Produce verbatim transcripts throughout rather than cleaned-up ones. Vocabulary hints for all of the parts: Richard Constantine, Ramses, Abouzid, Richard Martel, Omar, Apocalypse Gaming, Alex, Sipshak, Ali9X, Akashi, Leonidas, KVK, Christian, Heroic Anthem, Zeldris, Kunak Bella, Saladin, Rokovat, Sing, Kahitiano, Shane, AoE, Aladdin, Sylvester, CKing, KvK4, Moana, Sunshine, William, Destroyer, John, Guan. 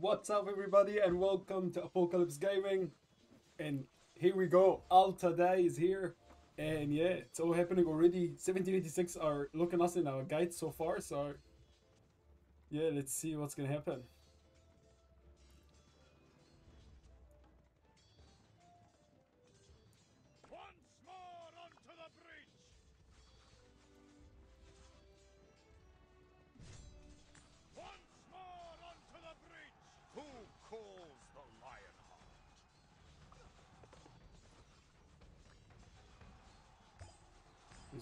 What's up everybody and welcome to Apocalypse Gaming, and here we go. Alta Day is here and yeah, it's all happening already. seventeen eighty-six are looking us in our gate so far, so yeah, let's see what's gonna happen.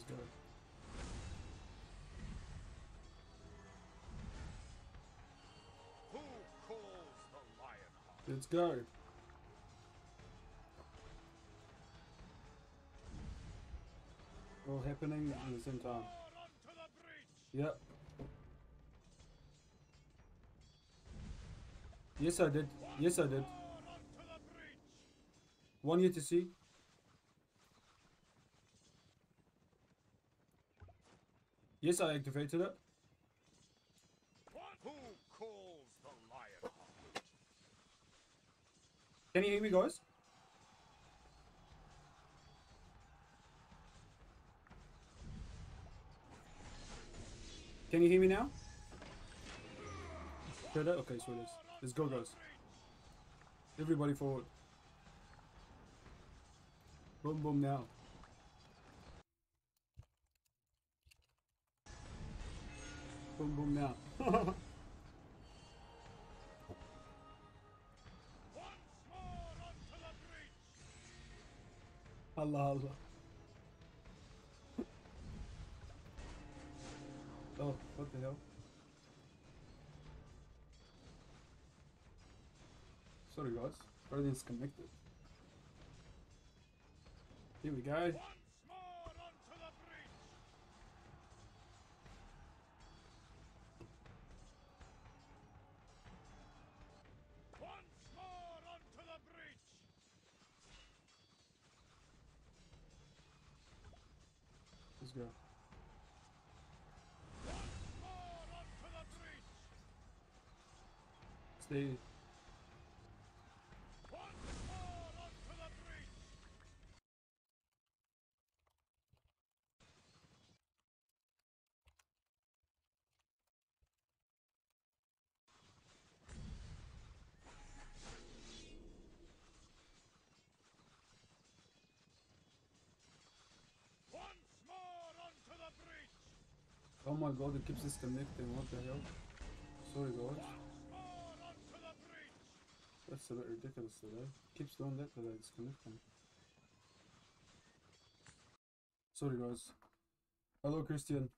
Good. Who calls the Lionheart? Let's go. All happening at the same time. Yep. Yes, I did. Yes, I did. One year to see. Yes, I activated it. Who calls the lion? Can you hear me, guys? Can you hear me now? Heard it? Okay, so it is. Let's go, guys. Everybody forward. Boom, boom now. Boom, boom now. Allah, Allah. Oh, what the hell? Sorry, guys. Everything's connected. Here we go. Go. Stay. Oh my god, it keeps disconnecting, what the hell? Sorry guys. That's a bit ridiculous today. Keeps doing that today, disconnecting. Sorry guys. Hello Christian.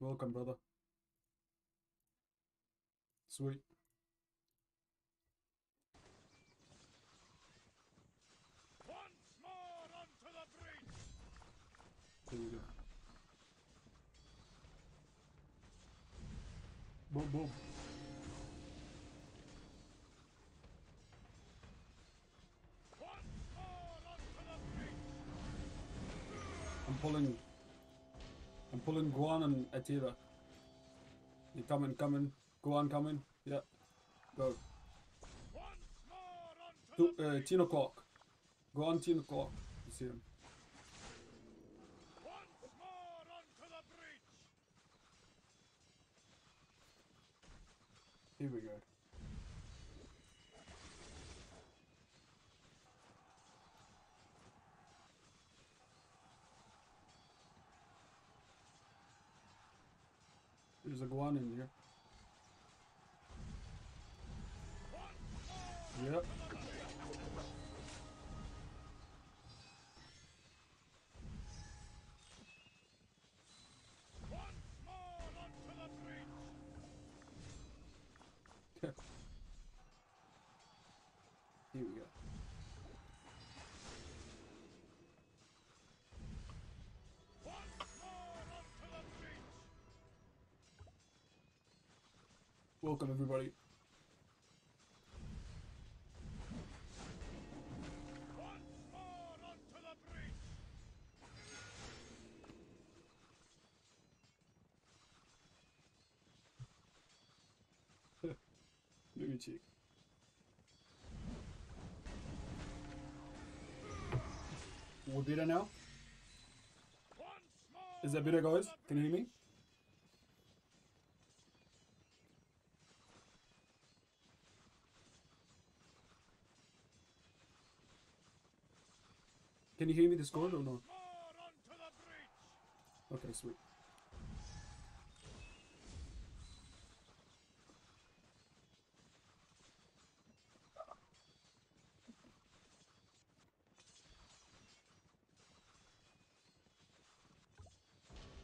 Welcome brother. Sweet. Once more onto the bridge. There we go. Boom, boom. I'm pulling. I'm pulling Guan and Atira. You coming, coming. Guan coming. Yeah. Go. Two, uh, ten o'clock. Guan, ten o'clock. You see him. Here we go. There's a Guan in here. Yep. Here we go. Welcome everybody. opportunity. We're better now. Is that better, guys? Can you hear me? Can you hear me Discord or not? Okay, sweet.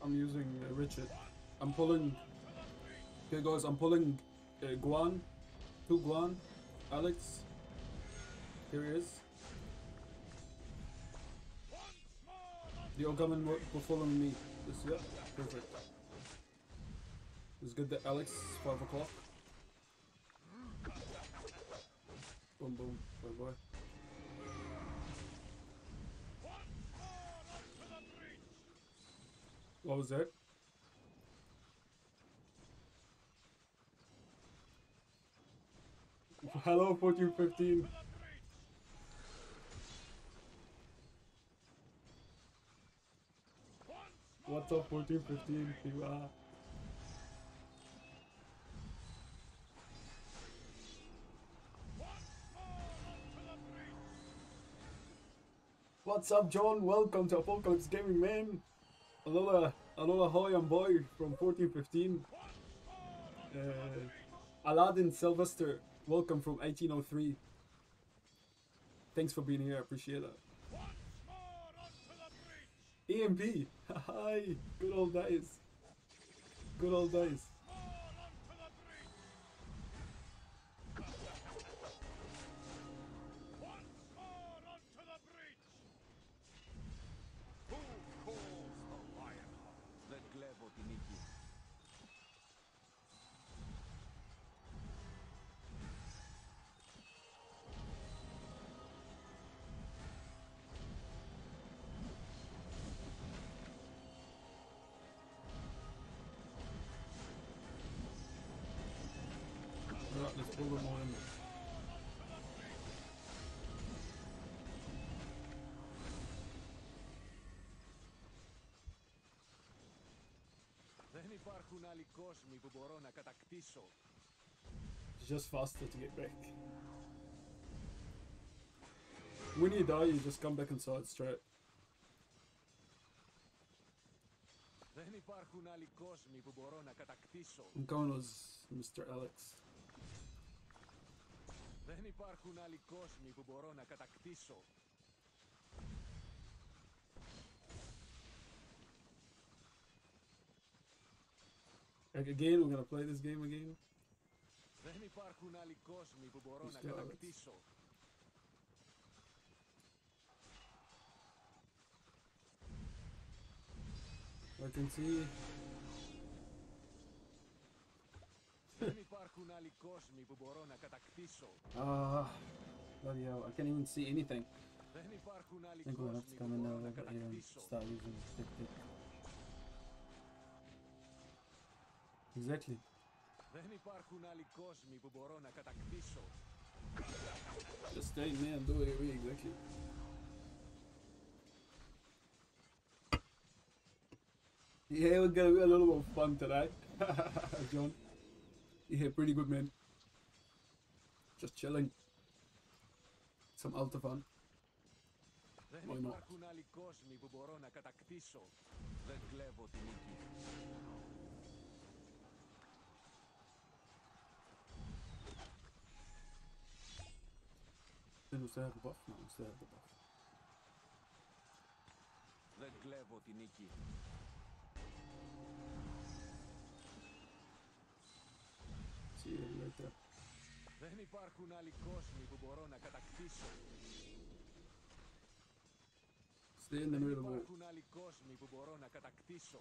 I'm using uh, Richard. I'm pulling. Okay, guys, I'm pulling uh, Guan. Two Guan. Alex. Here he is. You're coming, will follow me. This, yeah, perfect. Let's get the Alex. Five o'clock. Boom, boom. Bye, bye. What was that? Hello, fourteen fifteen. What's up, fourteen fifteen? You are. What's up, John? Welcome to Apocalypse Gaming, man. Alola, Alola, hi, I'm boy from fourteen fifteen. Uh, Aladdin, Sylvester, welcome from eighteen oh three. Thanks for being here, I appreciate that. E M P, hi, good old days. Good old days. It's just faster to get back. When you die, you just come back inside straight. I'm going with Mister Alex. Δεν υπάρχουν άλλοι κόσμοι που μπορώ να κατακτήσω. Again, we're gonna play this game again. Δεν υπάρχουν άλλοι κόσμοι που μπορώ να κατακτήσω. I can see. Ah, bloody hell, I can't even see anything. I think we'll have to come in now and get here and start using the stick pick. Exactly. Just stay in there and do it away, exactly. Yeah, we're gonna be a little more fun tonight, John. Yeah, pretty good, man. Just chilling. Some alta fun. Why not? Then we still have the buff? No, we still have the buff. Δεν κλέβω την νίκη. Δεν υπάρχουν άλλοι κόσμοι που μπορώ να κατακτήσω. Δεν υπάρχουν άλλοι κόσμοι που μπορώ να κατακτήσω.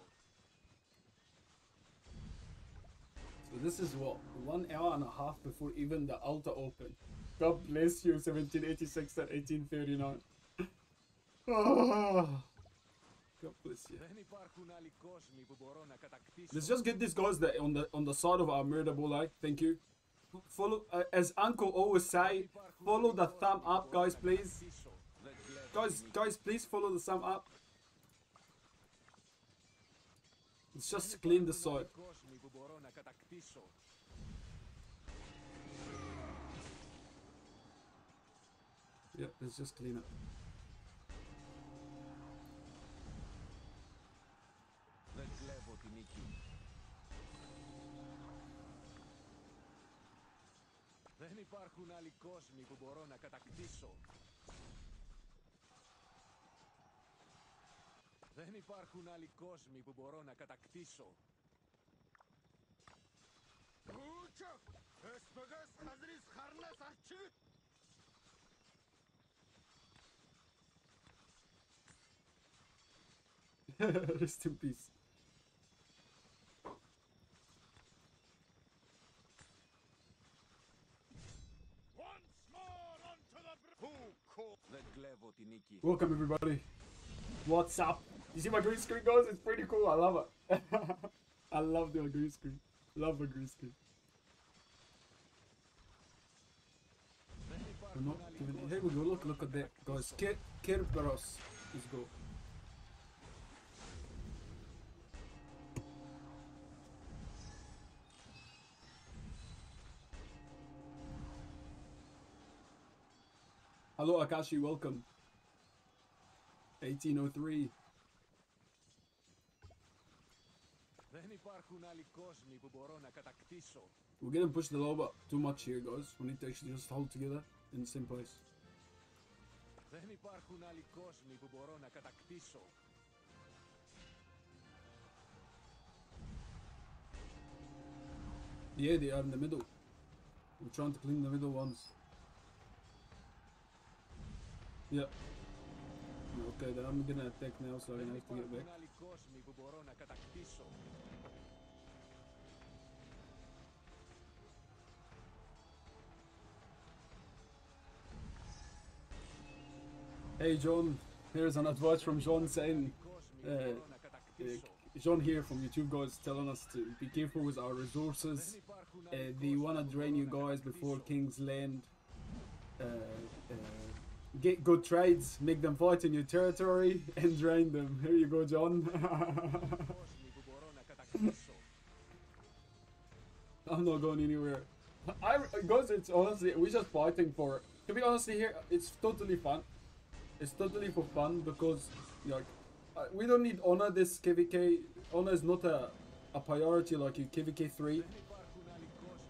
So this is what, one hour and a half before even the altar opened. God bless you, seventeen eighty-six and eighteen thirty-nine. Oh. God bless you. Let's just get these guys that on the on the side of our murder bull, like. Thank you. follow, uh, as Uncle always say, follow the thumb up, guys, please. Guys, guys, please follow the thumb up. It's just to clean the side. Yep, let's just clean it. Δεν υπάρχουν άλλοι κόσμοι που μπορώ να κατακτήσω. Δεν υπάρχουν άλλοι κόσμοι που μπορώ να κατακτήσω. Ούτσα! Εσπεγές αζρής χαρνάς αρχή! Rest in peace. Welcome everybody. What's up? You see my green screen, guys? It's pretty cool. I love it. I love the green screen. Love the green screen. I'm not giving it. Here we go. Look, look at that, guys. Ker Kerberos. Let's go. Hello Akashi, welcome. eighteen oh three. We're gonna push the lobe up too much here, guys. We need to actually just hold together in the same place. Yeah, they are in the middle. We're trying to clean the middle ones. Yep. Okay, then I'm gonna attack now, so I have to get back. Hey John, here's an advice from John saying, uh, uh, John here from YouTube, guys, telling us to be careful with our resources. Uh, they wanna drain you guys before King's Land. Uh, uh, Get good trades, make them fight in your territory, and drain them. Here you go, John. I'm not going anywhere. I, guys, it's honestly, we're just fighting for it. To be honest here, it's totally fun. It's totally for fun because, like, we don't need honor this K V K. Honor is not a, a priority like your K V K three.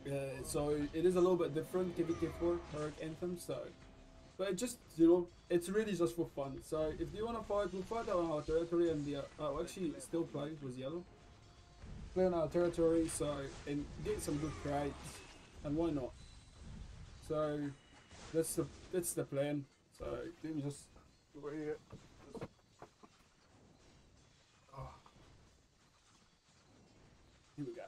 Uh, so it is a little bit different, K V K four, Heroic Anthem, so... But just, you know, it's really just for fun. So if you want to fight, we'll fight on our territory and the... Oh, actually, still play with yellow. Play on our territory, so... And get some good trades. And why not? So... That's the that's the plan. So, let me just... Oh. Here we go.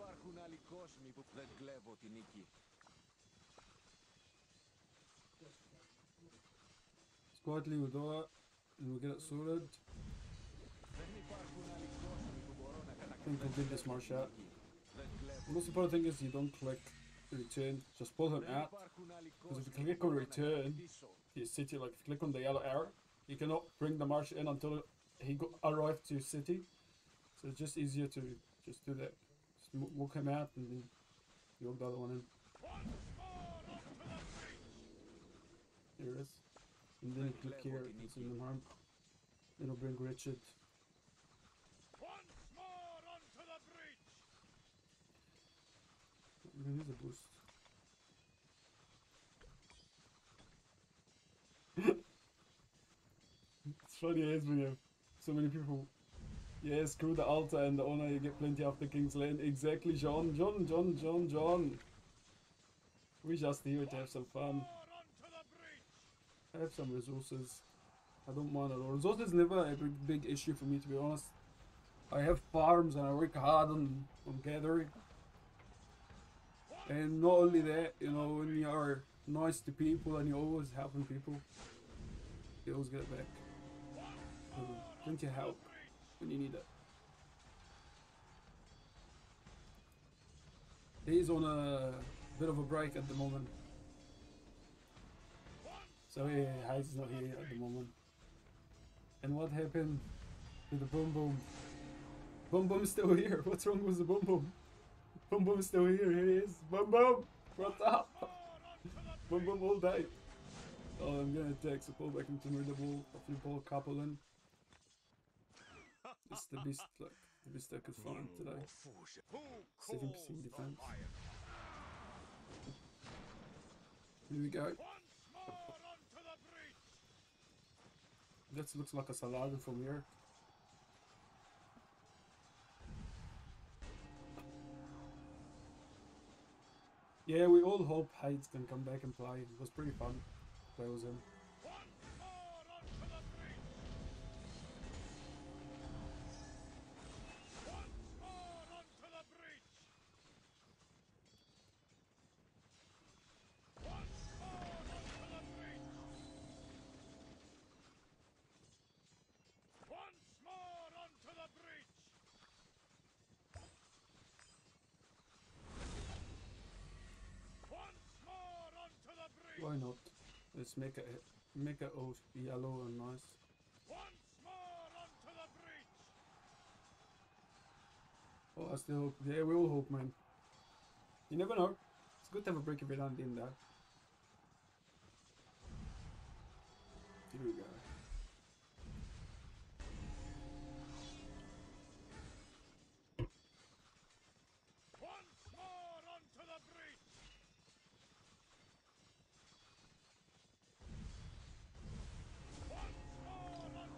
Υπάρχουν άλλοι κόσμοι που δεν κλέβω την νίκη. Squadly with all and we'll get it sorted. I think we'll do this more shot. The most important thing is you don't click return, just pull him out. Because if you click on return, your city, like if you click on the yellow arrow, you cannot bring the marsh in until he arrives to your city. So it's just easier to just do that. We'll come out and then yoke the other one in. There it is. And then click here and send them home. It'll bring Richard. Once more onto the bridge. We're gonna use a boost. It's funny as we have so many people. Yeah, screw the altar and the honor, you get plenty after King's Land. Exactly, John, John, John, John, John. We're just here to have some fun. I have some resources. I don't mind at all. Resources never a big, big issue for me, to be honest. I have farms and I work hard on, on gathering. And not only that, you know, when you are nice to people and you're always helping people, you always get back. Plenty of help. When you need it. He's on a bit of a break at the moment. So yeah, he's not here at the moment. And what happened to the Boom Boom? Boom Boom is still here. What's wrong with the Boom Boom? Boom Boom is still here. Here he is. Boom Boom! What's up? Boom Boom all day. Oh, I'm gonna take the ball back into the ball. Hopefully ball couple in. It's the best, like, the best I could find today. seven percent defense. Here we go. That looks like a Saladin from here. Yeah, we all hope Hades can come back and play. It was pretty fun to play with him. Why not? Let's make it make it all yellow and nice. Once more onto the bridge. Oh, I still hope. Yeah, we all hope, man. You never know. It's good to have a break every now and then, though. Here we go.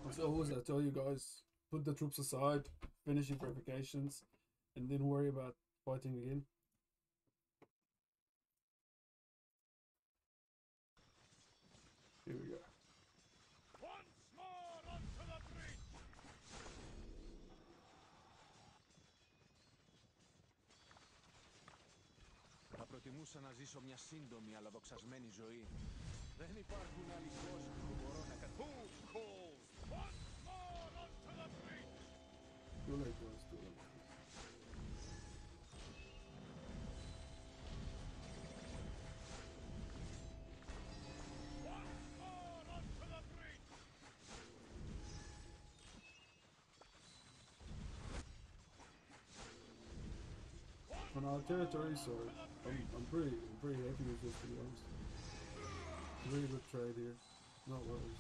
As always, I tell you guys, put the troops aside, finish your preparations, and then worry about fighting again. Here we go. Once more onto the bridge. Θα προτιμούσα να ζήσω μια σύντομη αλλά δοξασμένη ζωή. Δεν υπάρχουν άλλοι κόσμοι που μπορώ να καταφέρω. Too late, boys, too late. On our territory, so I'm, I'm pretty, I'm pretty happy with this, to be honest. Really good trade here, not worries.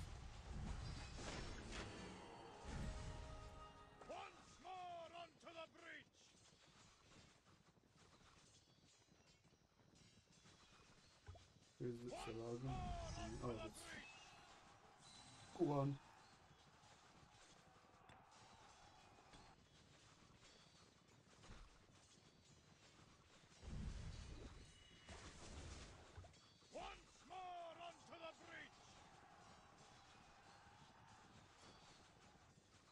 Here's the Saladin. Oh, that's Guan. Once more onto the bridge.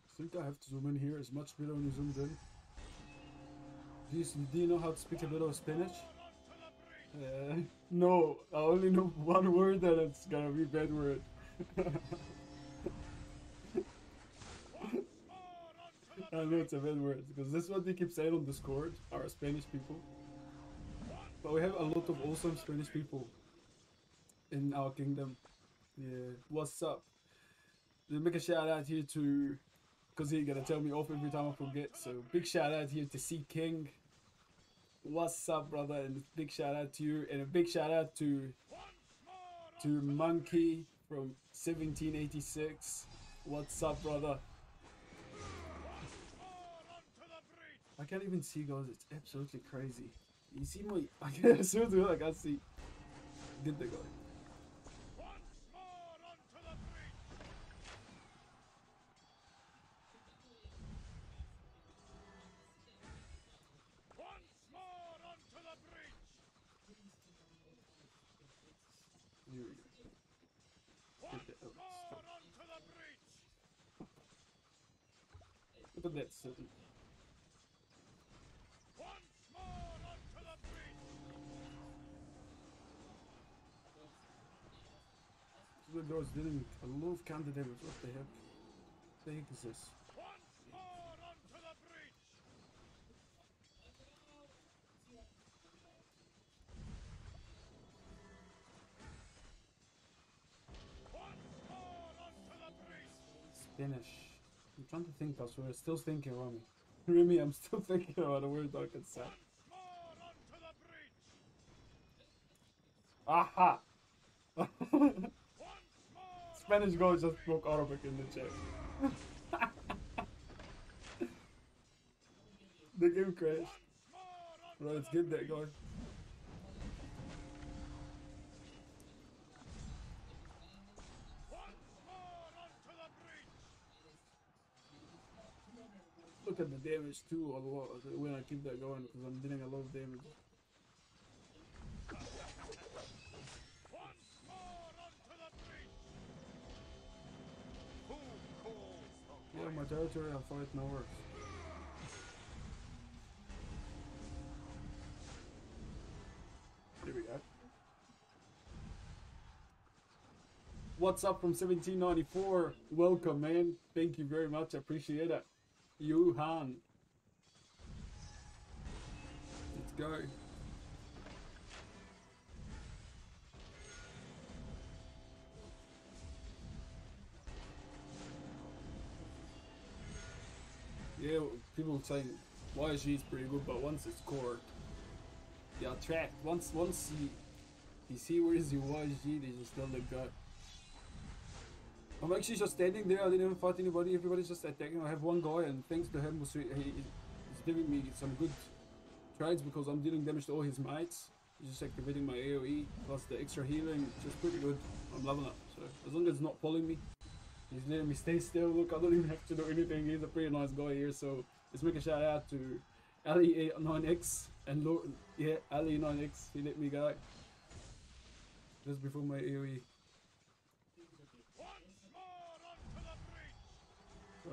I think I have to zoom in here. It's much better when you zoom in. Do you know how to speak a bit of Spanish? Uh, no, I only know one word and it's gonna be a bad word. I know it's a bad word because that's what they keep saying on Discord, our Spanish people. But we have a lot of awesome Spanish people in our kingdom. Yeah, what's up? They make a shout out here to, because he's gonna tell me off every time I forget, so big shout out here to C King. What's up, brother? And a big shout out to you, and a big shout out to to Monkey from seventeen eighty-six. What's up, brother? I can't even see, guys. It's absolutely crazy. You see my? I can't see. I can't see. Did they go? Here we go. Get the Alex. Look at that setting. The guys didn't. I love counter damage. What the heck? What the heck is this? finish. I'm trying to think, that's we're still thinking, Rami. Rami, I'm still thinking about a weird dark inside. Aha! Spanish girl just spoke Arabic in the chat. The game crashed. Bro, let's get that going. Look at the damage too, a lot when I keep that going, because I'm dealing a lot of damage. Yeah, my territory I fight now works. Here we go. What's up from seventeen ninety-four? Welcome, man. Thank you very much. I appreciate it. Johan. Let's go. Yeah, people say Y G is pretty good, but once it's corked, yeah, trapped. Once, once you you see where is your Y G, they just don't let go. I'm actually just standing there. I didn't even fight anybody. Everybody's just attacking. I have one guy, and thanks to him, he's giving me some good trades because I'm dealing damage to all his mates. He's just activating my AoE plus the extra healing, which is pretty good. I'm loving it. So as long as it's not pulling me. He's letting me stay still. Look, I don't even have to do anything. He's a pretty nice guy here, so let's make a shout out to Ali nine X and Lord, yeah, Ali nine X. He let me go just before my AoE.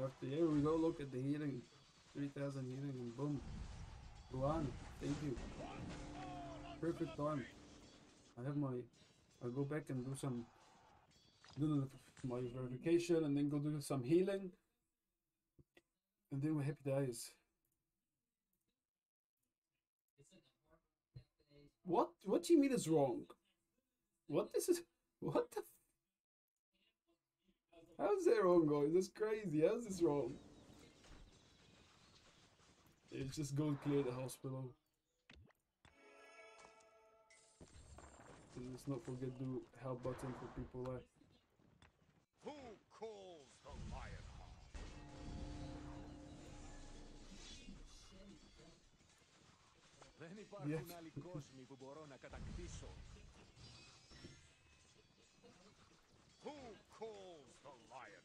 After here we go. Look at the healing, three thousand healing, and boom, Guan. Thank you. Perfect time. I have my. I go back and do some. Do my verification and then go do some healing, and then we're happy days. What? What do you mean is wrong? What this is? What the? How's that wrong, guys? That's crazy. How's this wrong? It's just go clear the hospital. And let's not forget the help button for people like. Who calls the lion? Yes. Who calls the lion?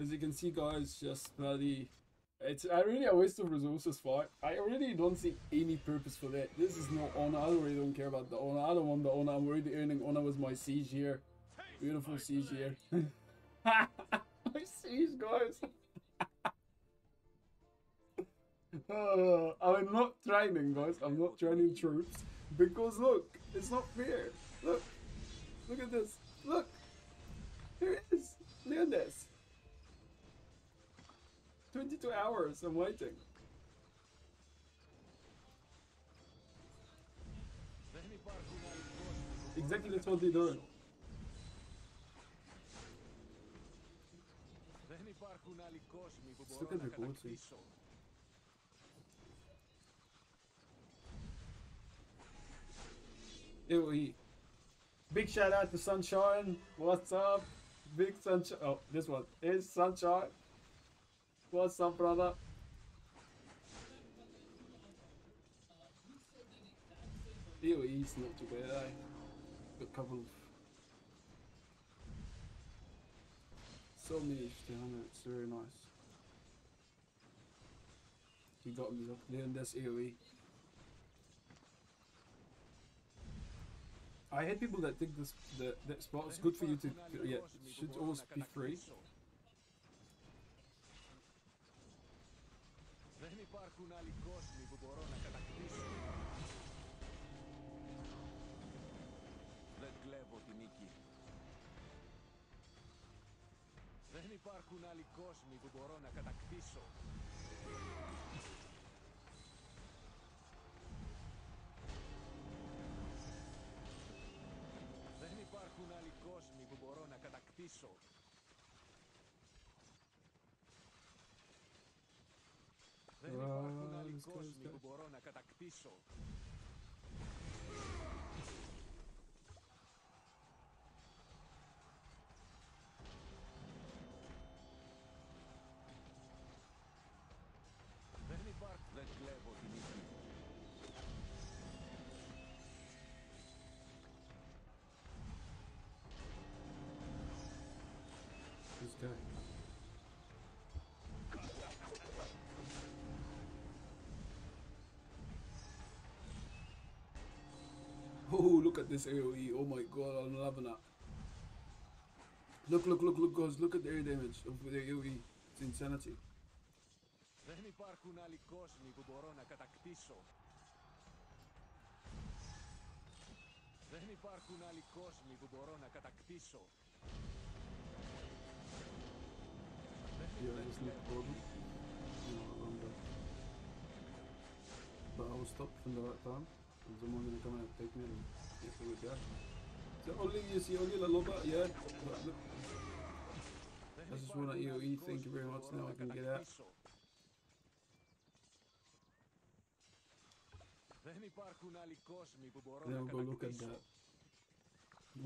As you can see, guys, just bloody. It's I really a waste of resources fight. I really don't see any purpose for that. This is not honor. I really don't care about the honor. I don't want the honor. I'm already earning honor with my siege here. Beautiful siege here. My siege, guys. uh, I'm not training, guys. I'm not training troops because look, it's not fair. Look, look at this. Look, here it is. Leonidas. twenty-two hours, I'm waiting. Exactly, that's what they're doing. Let's look at the gold. AoE. Big shout out to Sunshine. What's up? Big Sunshine. Oh, this one is Sunshine. What's up, brother? AoE is not too bad. Eh? Got a couple of. So many H T one hundred, it's very nice. He got me up there, and that's AoE. I hate people that think this that, that spot is good for you to. Yeah, it should always be free. Δεν υπάρχουν άλλοι κόσμοι που μπορώ να κατακτήσω. Δεν υπάρχουν άλλοι κόσμοι που μπορώ να κατακτήσω. Δεν υπάρχουν άλλοι κόσμοι που μπορώ να κατακτήσω. Δεν κλέβω την νίκη. Oh, look at this AoE. Oh my god, I'm loving that. Look, look, look, look, guys. Look at the air damage of the AoE. It's insanity. Δεν υπάρχουν άλλοι κόσμοι που μπορώ να κατακτήσω. Δεν υπάρχουν άλλοι κόσμοι που μπορώ να κατακτήσω. Yeah, it's not a problem. You know, I'm done. But I was stopped from the right time. There's someone gonna come and take me and get through with that. So only you see only La Loba, yeah. I just want an AoE, thank you very much, now I can get out. Now go look at that.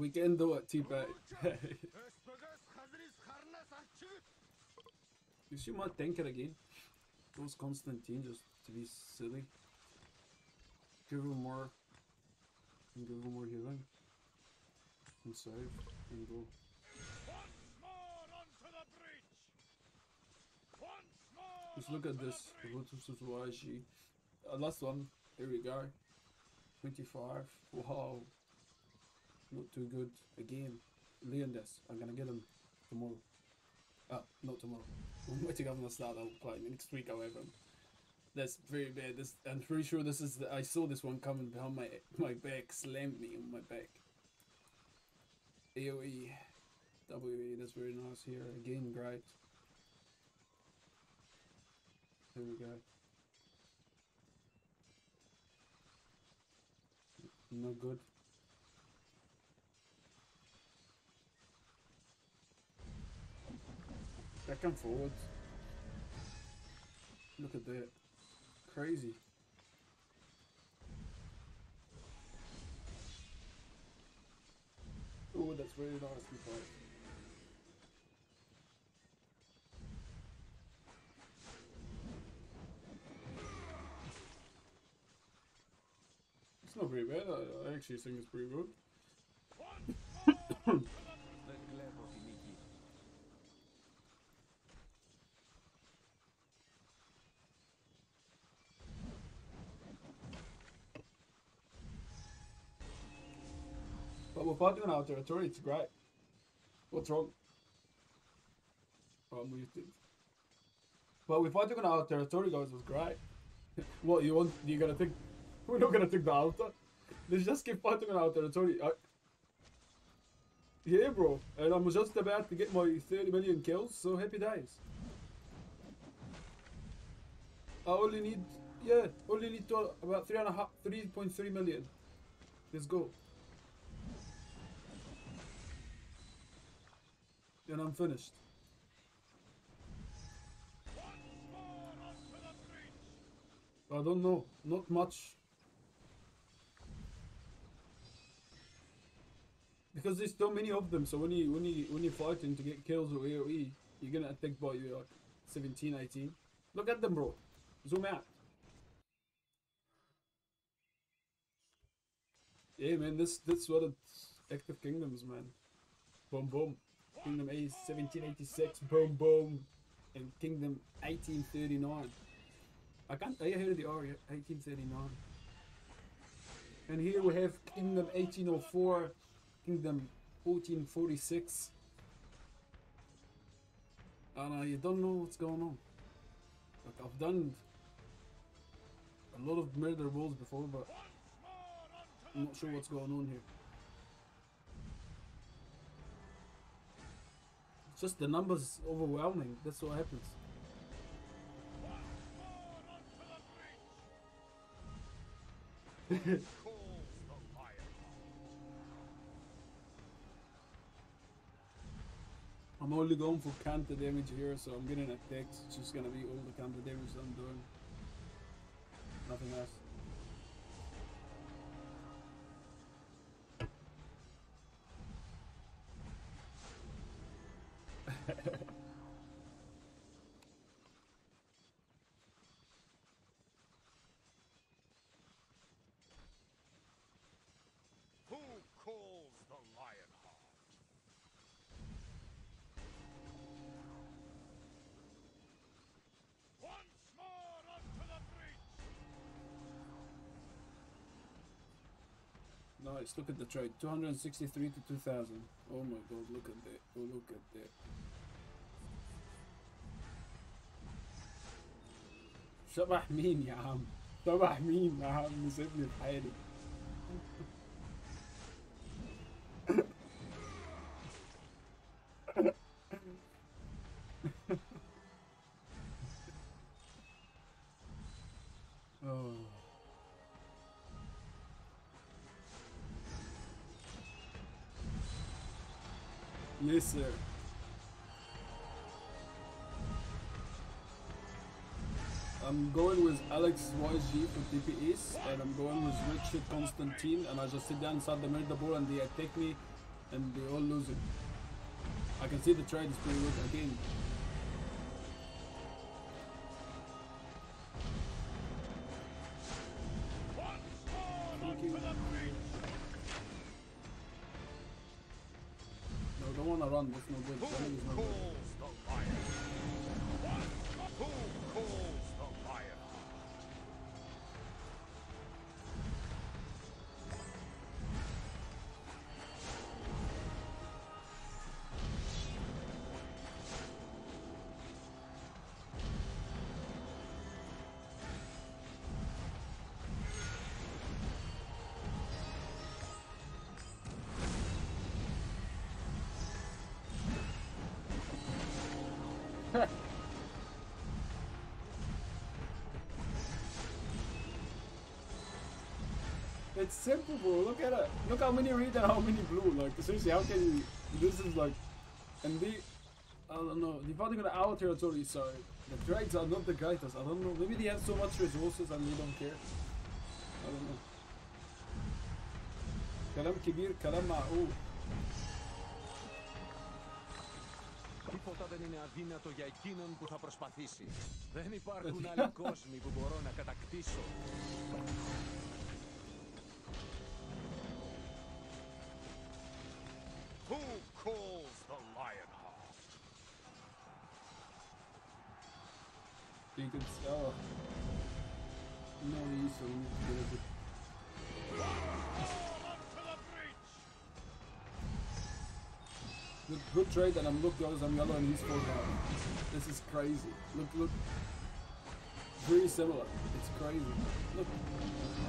We can do it, T-Bag. You see my tanker again? Those Constantine just to be silly. Give him more. And give him more healing. And save. And go. Once more onto the bridge. Once more. Just look at this. Uh, last one. Here we go, twenty-five, wow, not too good, again, Leonidas, I'm gonna get him tomorrow, ah, not tomorrow, I'm waiting on the start, I'll play next week, I'll have him. That's very bad, this, I'm pretty sure this is, the, I saw this one coming behind my, my back, slammed me on my back. AoE, W E, that's very nice here, again, great. There we go. No good. Back and forward. Look at that. Crazy. Oh, that's really nice to fight. It's not very bad, I, I actually think it's pretty good. But we're fighting on our territory, it's great. What's wrong? Oh, I'm muted. But we're fighting on our territory, guys, it's great. What, you want, you're gonna think? We're not gonna take the altar. Let's just keep fighting on our territory. I... Yeah, bro. And I'm just about to get my thirty million kills, so happy days. I only need, yeah, only need to about three and a half, three point three million. Let's go. And I'm finished. I don't know. Not much. Because there's so many of them, so when you when you when you're fighting to get kills or AoE, you're gonna attack by you like seventeen, eighteen. Look at them, bro. Zoom out. Yeah, man. This that's what it's active kingdoms, man. Boom, boom. Kingdom A is seventeen eighty-six. Boom, boom. And Kingdom eighteen thirty-nine. I can't. I heard the R eighteen thirty-nine. And here we have Kingdom eighteen oh four. Kingdom fourteen forty-six. And I uh, don't know what's going on. Like, I've done a lot of murder rolls before, but I'm not sure what's going on here. It's just the numbers overwhelming. That's what happens. I'm only going for counter damage here, so I'm getting attacked. It's just gonna be all the counter damage that I'm doing. Nothing else. Who calls the lion heart? Once more onto the breach. Nice, look at the trade. two hundred sixty-three to two thousand. Oh my god, look at that. Oh, look at that. صباح مين يا عم؟ صباح مين يا عم؟ سيبني في حالي. Yes, sir. I'm going with Alex Y G for T P Es, and I'm going with Richard Constantine, and I just sit down inside the middle of the ball and they attack me and they all lose it. I can see the trade is pretty good again. No, don't wanna run, that's no good. Running is no good. It's simple, bro. Look at it. Look how many red and how many blue. Like, seriously, how can you... This is like... And the... I don't know. They're fighting on the outer territory, so... The drags are not the greatest. I don't know. Maybe they have so much resources and they don't care. I don't know. Kalam kibir, kalam ma'ouf. Τίποτα δεν είναι αδύνατο για εκείνον που θα προσπαθήσει. Δεν υπάρχουν άλλοι κόσμοι που μπορώ να κατακτήσω. Who calls the lion heart? You can sell. No use of it. Good, good trade, and I'm look the others. I'm yellow and he's four down. This is crazy. Look, look. Very similar. It's crazy. Look,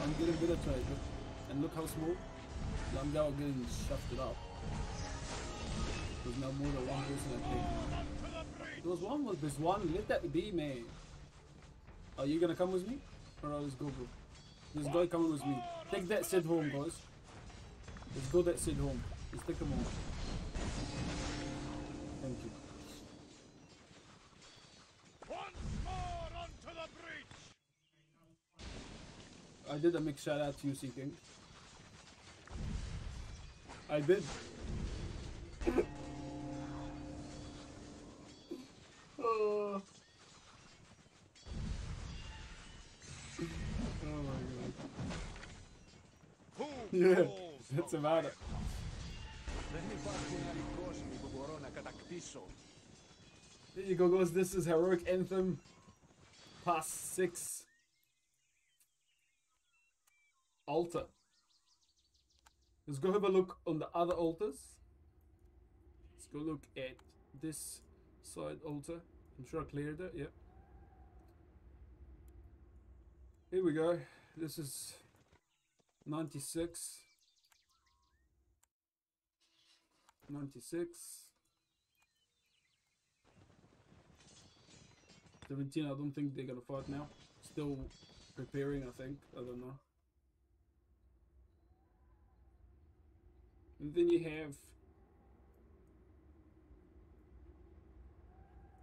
I'm getting a better trade. Look. And look how small. I'm now getting shafted up. There's now more than one person I think. There was one was this one, let that be, man. Are you gonna come with me? Alright, let's go, bro. This guy coming with me. Take that Sid home, guys. Let's go that Sid home. Let's take him home. Thank you. Once more onto the breach. I did a big shout out to you, CKing. I did. Oh. Oh my god. Yeah, that's about it. There you go, guys. This is Heroic Anthem, Pass six. Altar. Let's go have a look on the other altars. Let's go look at this side altar. I'm sure I cleared it, yep. Here we go. This is ninety-six. ninety-six. seventeen, I don't think they're gonna fight now. Still preparing, I think. I don't know. And then you have...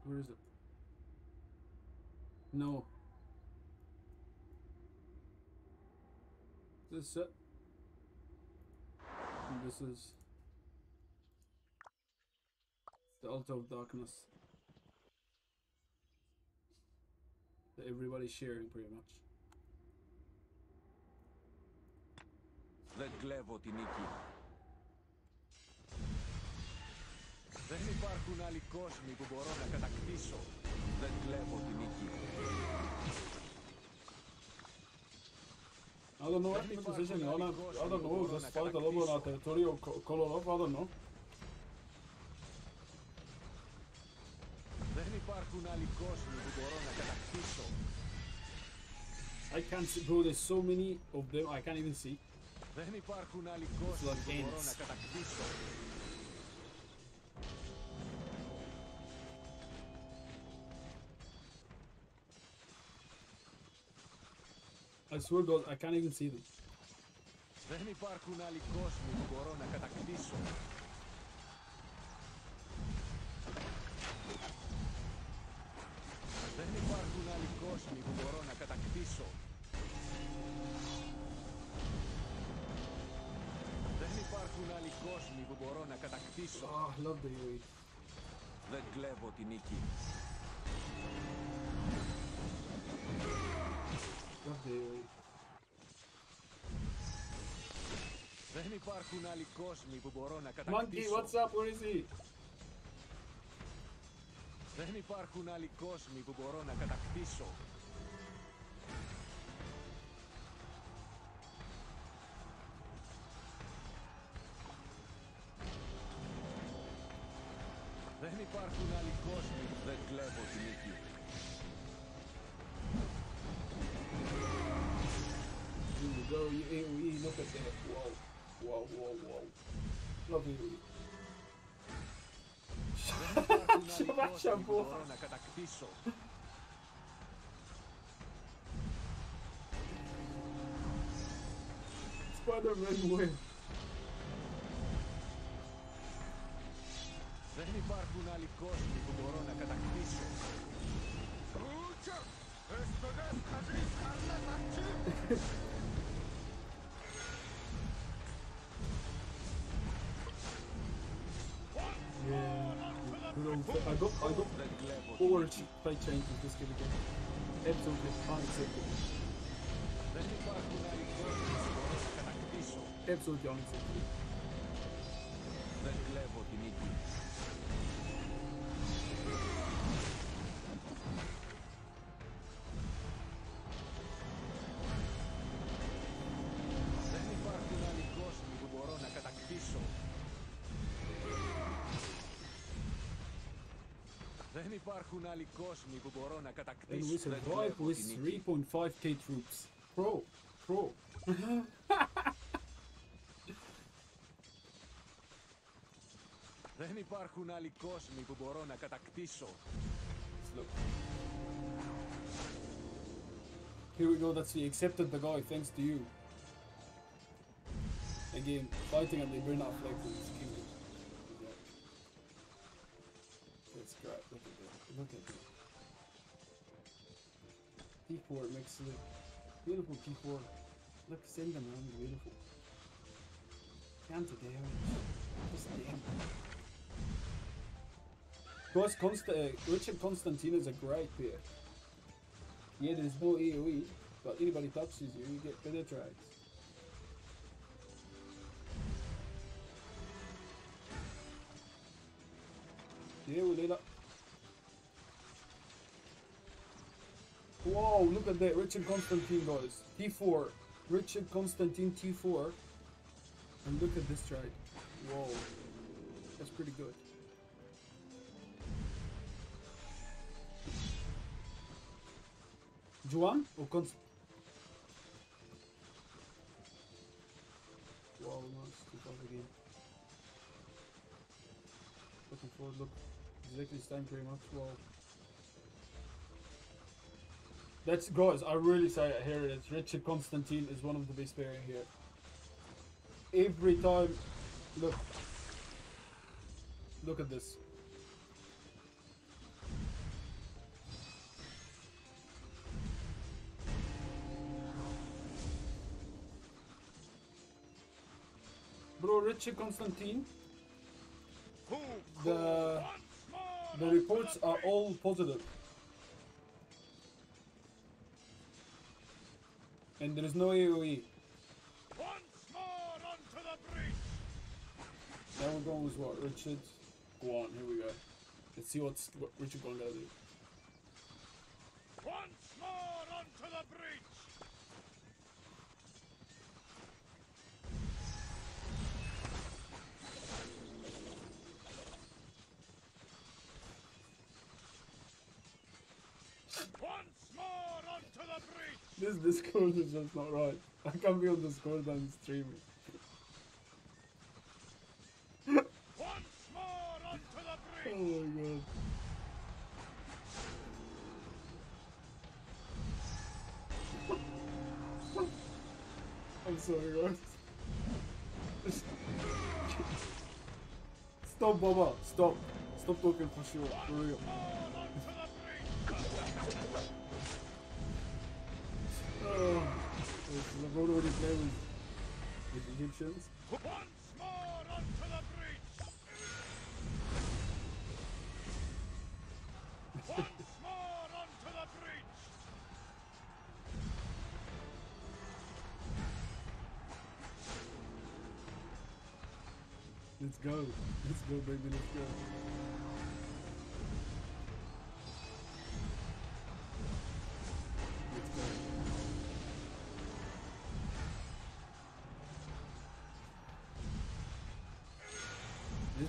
Where is it? No. Is this it? And this is... the altar of darkness. That everybody's sharing, pretty much. The Glevotiniki. Δεν υπάρχουν άλλοι κόσμοι που μπορώ να κατακτήσω. Δεν κλέβω την νίκη. I don't know what the position is. I don't know if this fight a little bit on our territory or color off. I don't know. Δεν υπάρχουν άλλοι κόσμοι που μπορώ να κατακτήσω. I can't see, bro. There's so many of them. I can't even see. Δεν υπάρχουν άλλοι κόσμοι που μπορώ να κατακτήσω. I swear to God, I can't even see them. Δεν υπάρχουν άλλοι κόσμοι που μπορώ να κατακτήσω. Δεν υπάρχουν άλλοι κόσμοι που μπορώ να κατακτήσω. Δεν υπάρχουν άλλοι κόσμοι που μπορώ να κατακτήσω. Oh, I love the U A. Δεν κλέβω την νίκη. Δεν υπάρχουν άλλοι κόσμοι που μπορώ να κατακτήσω. Monkey, what's up? Where is he? Δεν υπάρχουν άλλοι κόσμοι που μπορώ να κατακτήσω. Δεν υπάρχουν άλλοι κόσμοι που δεν κλέβω την νίκη. Go, you A O E, look at that. Whoa, whoa, whoa, whoa. Love you. Shabbat Shabbat. Spider-Man win. Δεν υπάρχουν άλλοι κόσμοι που μπορώ να κατακτήσω. Ρούτσα! Εσπεγάς χαζείς χαρναταξί! I got, I got over by changing this game again. Absolutely unacceptable. Absolutely unacceptable. Δεν υπάρχουν άλλοι κόσμοι που μπορώ να κατακτήσω. And we survive with three point five K troops. Pro, pro. Δεν υπάρχουν άλλοι κόσμοι που μπορώ να κατακτήσω. Here we go. That's we accepted the guy. Thanks to you. Again, fighting and they burn up like this. That's great, look at that, look at that. T four makes it look beautiful. T four. Look, send them around, beautiful. Can't do damage. Just damn. Because Const uh, Richard Constantine is a great pair. Yeah, there's no A O E, but anybody touches you, you get better trades. Yeah, we did it. Whoa, look at that. Richard Constantine, guys. T four. Richard Constantine T four. And look at this try. Whoa. That's pretty good. Juan or Const... Whoa, nice. Keep up again. Looking forward, look. Exactly this time pretty much. Wow. That's, guys, I really say it, here it is. Richard Constantine is one of the best players here. Every time, look. Look at this. Bro, Richard Constantine, the, the reports are all positive. And there is no A O E. Once more onto the breach. Now we're going with what? Richard? Guan, here we go. Let's see what's, what Richard Guan gonna do. Once more onto the breach. This Discord is just not right. I can't be on Discord and streaming. Once more onto the breach. Oh my god. I'm sorry, guys. Stop, Baba. Stop. Stop talking for sure. For real. Oh, the road already played with the Egyptians. Once more onto the breach! Once more onto the breach! Let's go. Let's go, baby. Let's go.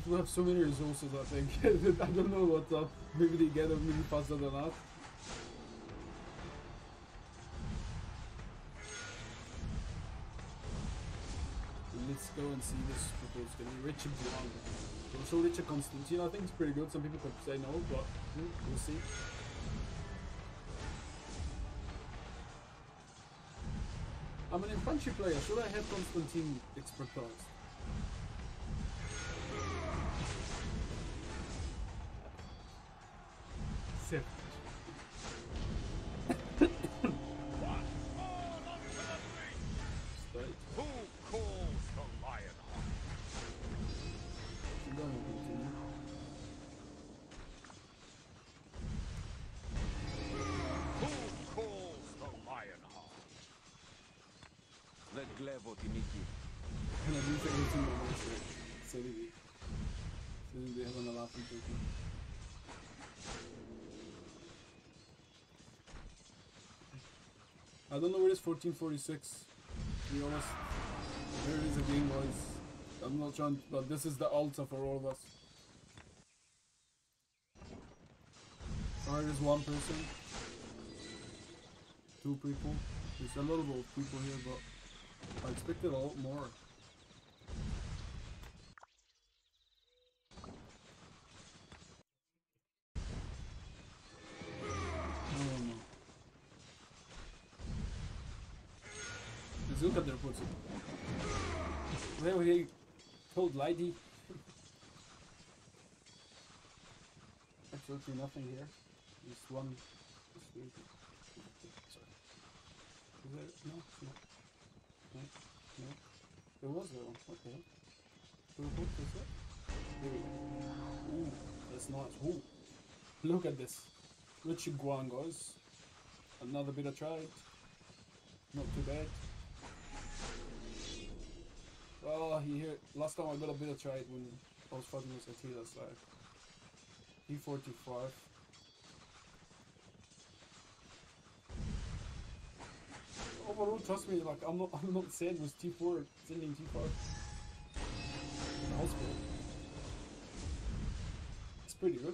We have so many resources, I think. I don't know what's up. Maybe they get them really faster than us. Let's go and see this proposal. It's going to be Richard Blanc. I'm sure Richard Constantine, I think it's pretty good. Some people could say no, but we'll see. I'm an infantry player. Should I have Constantine expertise? Sip. Once more onto the breach. Who calls the lion hot? Who calls the lion hot? Let Glevo Timiki. And I do think it's in the water. So did we. So did we have another laughing token? I don't know where it is. Fourteen forty-six. To be honest, there is a game, guys. I'm not trying, but this is the altar for all of us. Alright, there's one person, two people. There's a lot of people here, but I expected a lot more. Look at their pussy. Well, he told lady. Absolutely nothing here. Just one. Sorry. Is there? No? No. No. No. There was there one. Okay. What is that? There we go. Ooh, that's nice. Ooh. Look at this. Richard Guan, guys. Another bit I tried. Not too bad. Oh, he hit. Last time I got a bit of trade when I was fighting with Atila, so E forty-five. Overall, trust me, like I'm not, I'm not sad with T four sending T five in the hospital. It's pretty good.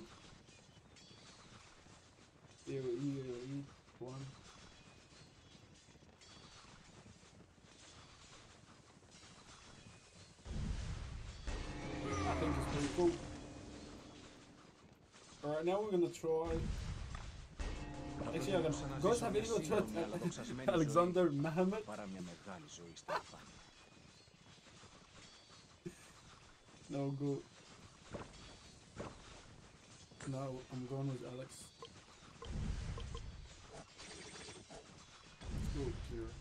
Yeah, E one. Cool. Alright, now we're gonna try Ghost have even tried Alexander Mahamed. No, go. No, I'm going with Alex. Let's go here.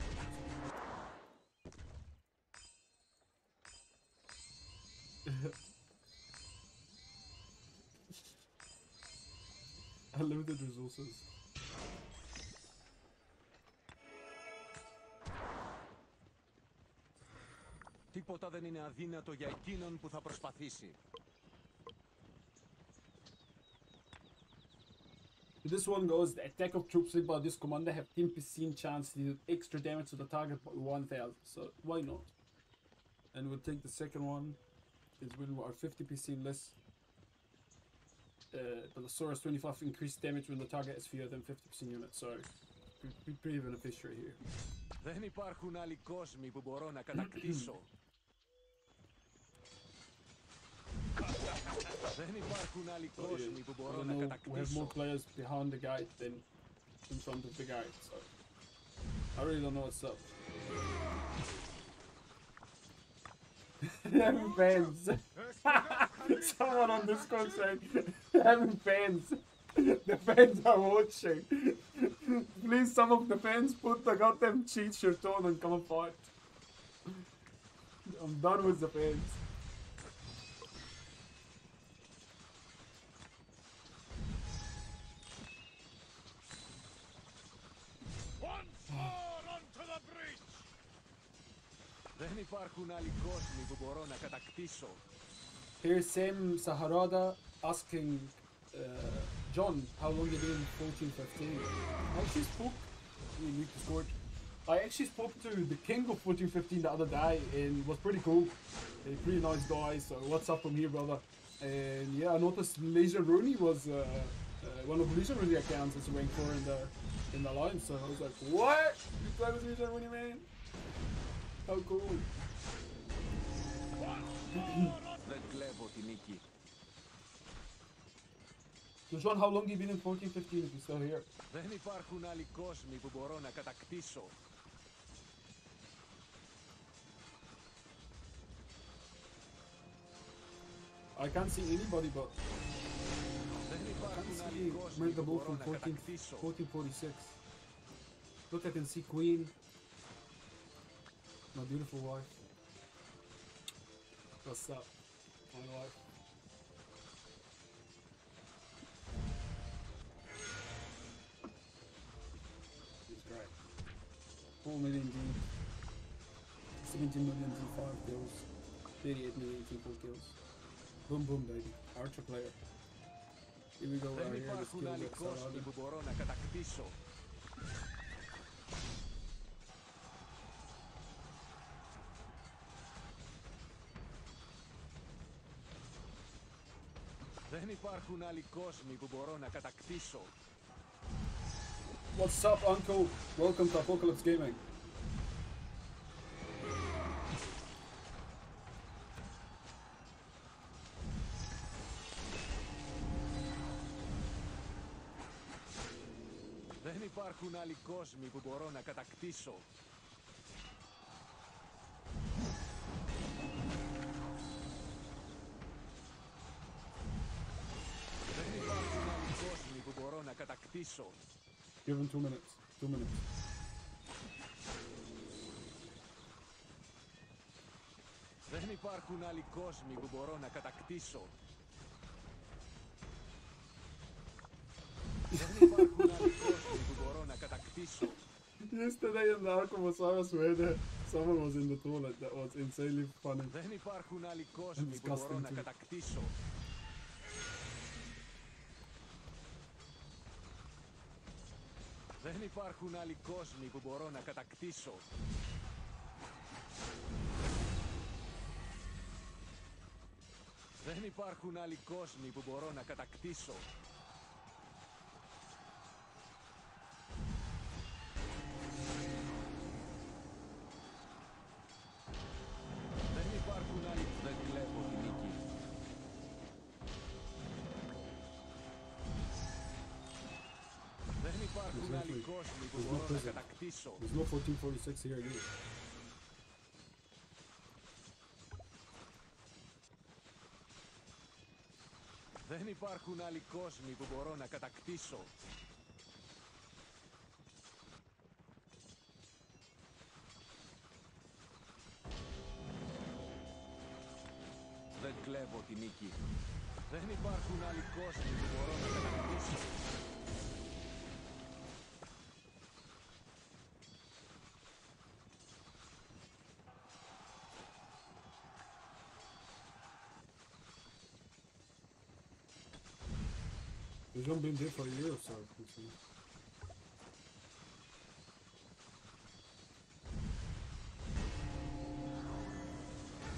Unlimited resources. Τίποτα δεν είναι αδύνατο για εκείνον που θα προσπαθήσει. This one goes the attack of troops led by this commander have ten percent chance to do extra damage to the target by one thousand, so why not? And we'll take the second one. Is when we are fifty percent less. Uh, Belosaurus twenty-five increased damage when the target is fewer than fifty percent units, so we're pretty beneficiary here. Δεν υπάρχουν άλλοι κόσμοι που μπορώ να κατακτήσω. Δεν υπάρχουν άλλοι κόσμοι που μπορώ να κατακτήσω. We have more players behind the guy than in front of the guy, so I really don't know what's up. Having fans. Someone on Discord said, having fans. The fans are watching. Please, some of the fans put the goddamn cheat shirt on and come apart. I'm done with the fans. Once more onto the breach. Δεν υπάρχουν άλλοι κόσμοι που μπορώ να κατακτήσω. Here's Sam Saharada asking uh, John, how long you did in fourteen fifteen? I actually spoke. We need to score. I actually spoke to the king of fourteen fifteen the other day, and was pretty cool. A pretty nice guy. So what's up from here, brother? And yeah, I noticed Leisure Rooney was uh, uh, one of Leisure Rooney accounts that's ranked four in the in the line. So I was like, what? You play with Leisure Rooney, man? How cool! So John, how long have you been in fourteen fifteen if you're still here? Δεν υπάρχουν άλλοι κόσμοι που μπορώ να κατακτήσω. I can't see anybody but... Δεν υπάρχουν άλλοι κόσμοι που μπορώ να κατακτήσω. fourteen forty-six. Look, I can see Queen. My beautiful wife. What's up? My wife. four million D, seventeen million D five kills, thirty-eight million people kills. Boom boom baby, Archer player. Here we go, right here, this kill with Saladin. What's up, Uncle? Welcome to Apocalypse Gaming. Δεν υπάρχουν άλλοι κόσμοι που μπορώ να κατακτήσω. Δεν υπάρχουν άλλοι κόσμοι που μπορώ να κατακτήσω. Give him two minutes. Two minutes. Δεν υπάρχουν άλλοι κόσμοι που μπορώ να κατακτήσω. Δεν υπάρχουν άλλοι κόσμοι που μπορώ να κατακτήσω. Yesterday in the Arcomosaurus where someone was in the toilet that was insanely funny. Δεν υπάρχουν άλλοι κόσμοι που μπορώ να κατακτήσω. Δεν υπάρχουν άλλοι κόσμοι που μπορώ να κατακτήσω. Δεν υπάρχουν άλλοι κόσμοι που μπορώ να κατακτήσω. Δεν υπάρχουν άλλοι. Δεν βλέπω τη νίκη. Δεν There's no, There's no prison. There's no fourteen forty-six here either. Δεν υπάρχουν άλλοι κόσμοι που μπορώ να κατακτήσω. Δεν κλέβω την νίκη. Δεν υπάρχουν άλλοι κόσμοι που μπορώ να κατακτήσω. There's not been there for a year or so, you see.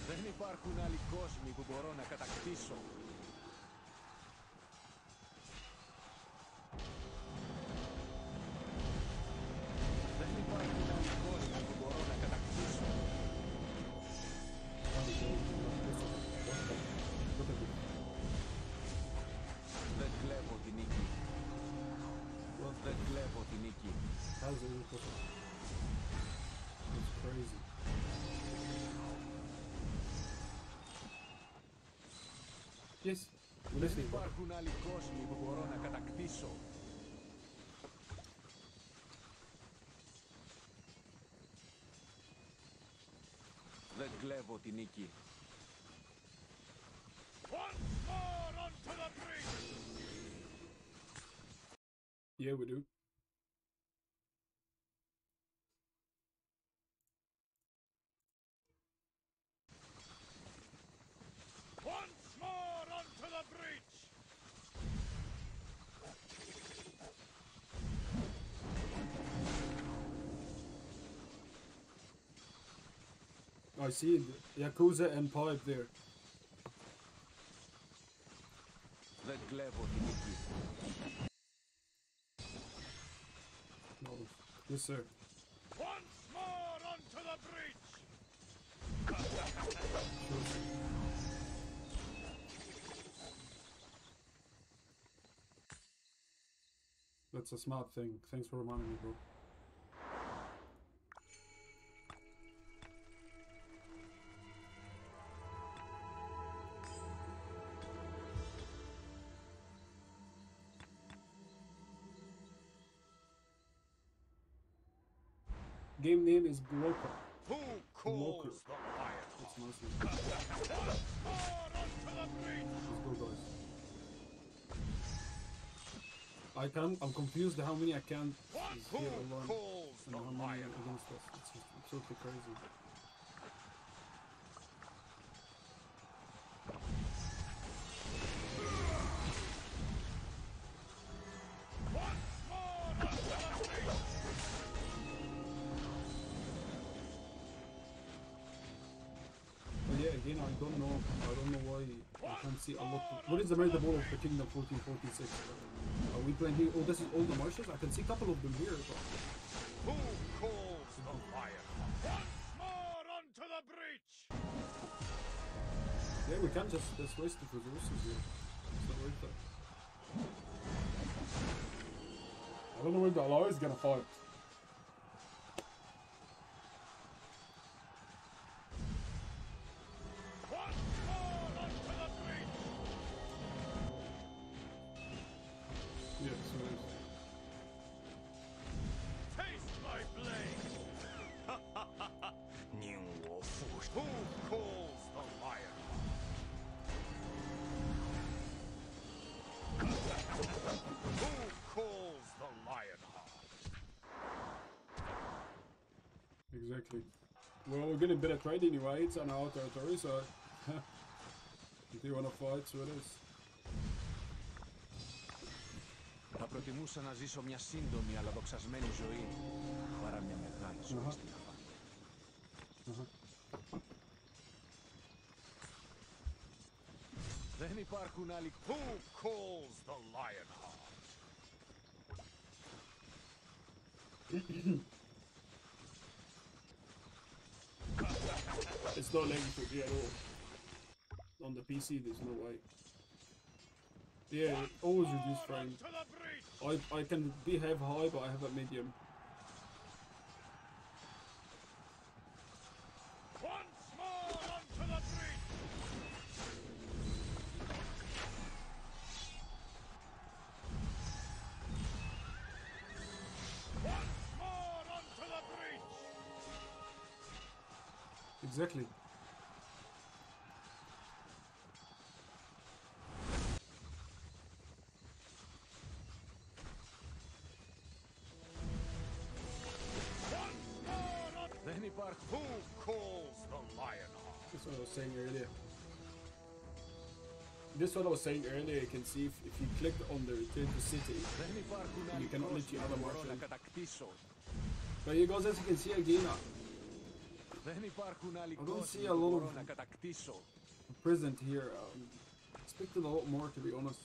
Δεν υπάρχουν άλλοι κόσμοι που μπορώ να κατακτήσω. Δεν υπάρχουν άλλοι κόσμοι που μπορώ να κατακτήσω. Δεν κλέβω την νίκη. Δεν κλέβω την νίκη. That's crazy. Yes. Δεν υπάρχουν άλλοι κόσμοι που μπορώ να κατακτήσω. Δεν κλέβω την νίκη. Yeah, we do. I see Yakuza and Pipe there. The Glebo Dimitri. No. Yes, sir. Once more onto the bridge! That's a smart thing. Thanks for reminding me, bro. Game name is Blocker. Who calls Blocker. The lion? That's mostly. Let's go, guys. I can't. I'm confused how many I can hear alone and how many against us. It's just absolutely crazy. I don't know. I don't know why I can't see a lot. Of, what is the raidable of the Kingdom fourteen forty-six? Are we playing here? Oh, this is all the marshes. I can see a couple of them here. But... Who calls the lion? Once more onto the breach. Yeah, we can't just just waste the resources here. It's not worth it. I don't know where the Alari is gonna fight. Well, we're gonna bid a trade anyway, it's on our territory, so if you wanna fight, so it is. Θα προτιμούσα να ζήσω μια σύντομη αλλά δοξασμένη ζωή παρά μια μεγάλη ζωή στην Αβάνη. Δεν υπάρχουν άλλοι. Who calls the lion heart? It's not lagging for me at all. On the P C, there's no way. Yeah, always reduce frame. I, I can be have high, but I have a medium. Exactly. But who calls the lion heart? That's what I was saying earlier. This what I was saying earlier, you can see if, if you click on the return to city, you can only see other marshal. But you guys, as you can see again, I don't see a lot of present here. Um, expected a lot more, to be honest.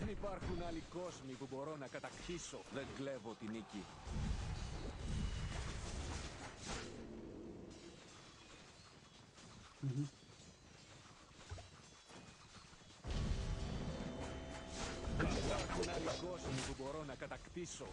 Δεν υπάρχουν άλλοι κόσμοι που μπορώ να κατακτήσω. Δεν κλέβω την νίκη. Δεν υπάρχουν άλλοι κόσμοι που μπορώ να κατακτήσω.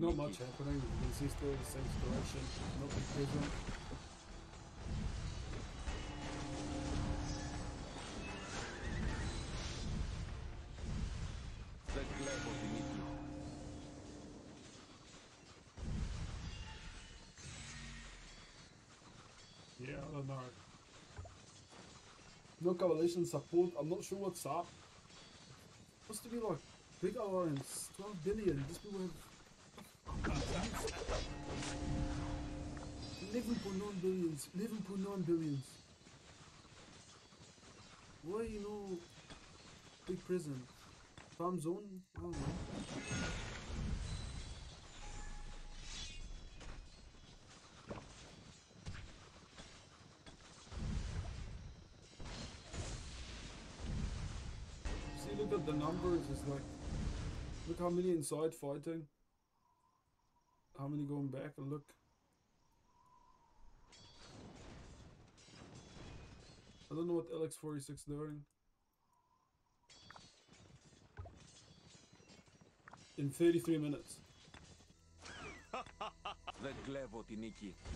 Not much happening, you can see still the same situation, not big prison. Yeah, I don't know. No coalition support, I'm not sure what's up. Supposed to be like big alliance, twelve billion, these people have eleven point nine billions, eleven point nine billions. Why you know big prison? Farm zone? I don't know. See, look at the numbers, it's like, look how many inside fighting. How many going back and look? I don't know what Alex forty-six is doing. In thirty-three minutes. Δεν κλέβω την νίκη. Δεν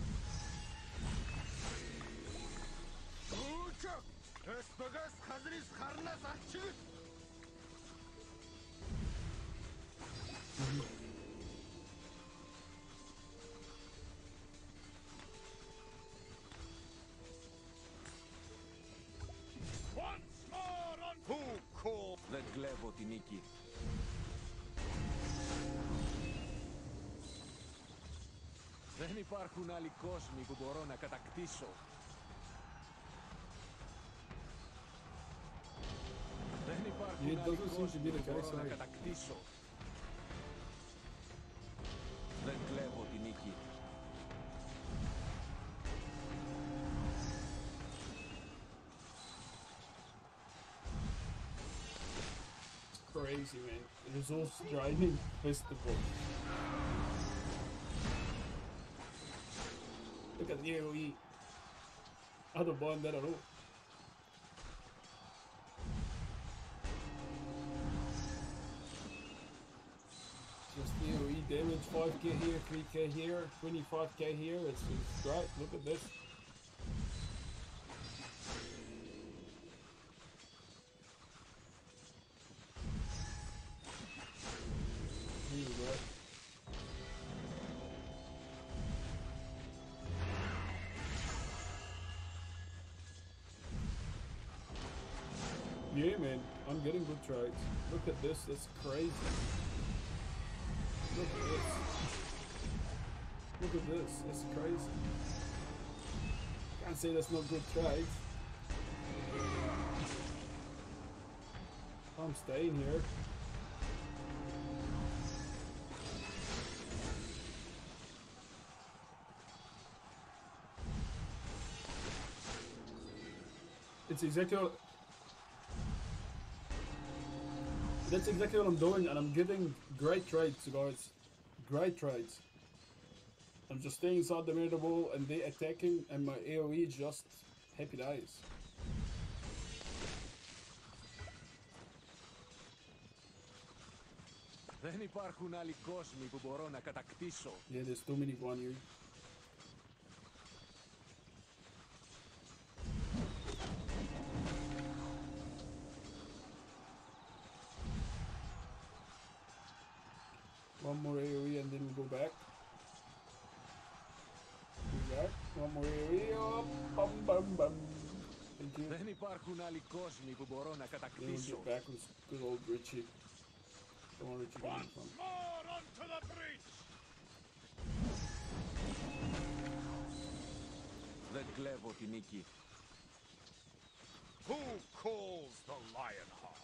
κλέβω την νίκη. Δεν υπάρχουν άλλοι κόσμοι που μπορώ να κατακτήσω. Δεν υπάρχουν άλλοι κόσμοι που μπορώ να κατακτήσω. Δεν κλέβω την νίκη. Crazy, man. Resource driving festival. Look at the AoE. I don't mind that at all. Just AoE damage, five K here, three K here, twenty-five K here. It's, it's great. Look at this. Yeah, man, I'm getting good trades. Look at this, that's crazy. Look at this. Look at this, that's crazy. Can't say that's not good trades. I'm staying here. It's exactly what, that's exactly what I'm doing, and I'm getting great trades, guys. Great trades. I'm just staying inside the middle wall, and they attacking, and my AoE just happy days. Δεν υπάρχουν άλλοι κόσμοι που μπορώ να κατακτήσω. Yeah, there's too many Guan here. One more AoE and then we go back. Go back. One more AoE. Oh, bum, bum, bum. Thank you. Δεν υπάρχουν άλλοι κόσμοι που μπορώ να κατακτήσω. We'll get back with good old Richie. Come on, Richie. Once more onto the breach. Δεν κλέβω τη νίκη. Who calls the lion heart?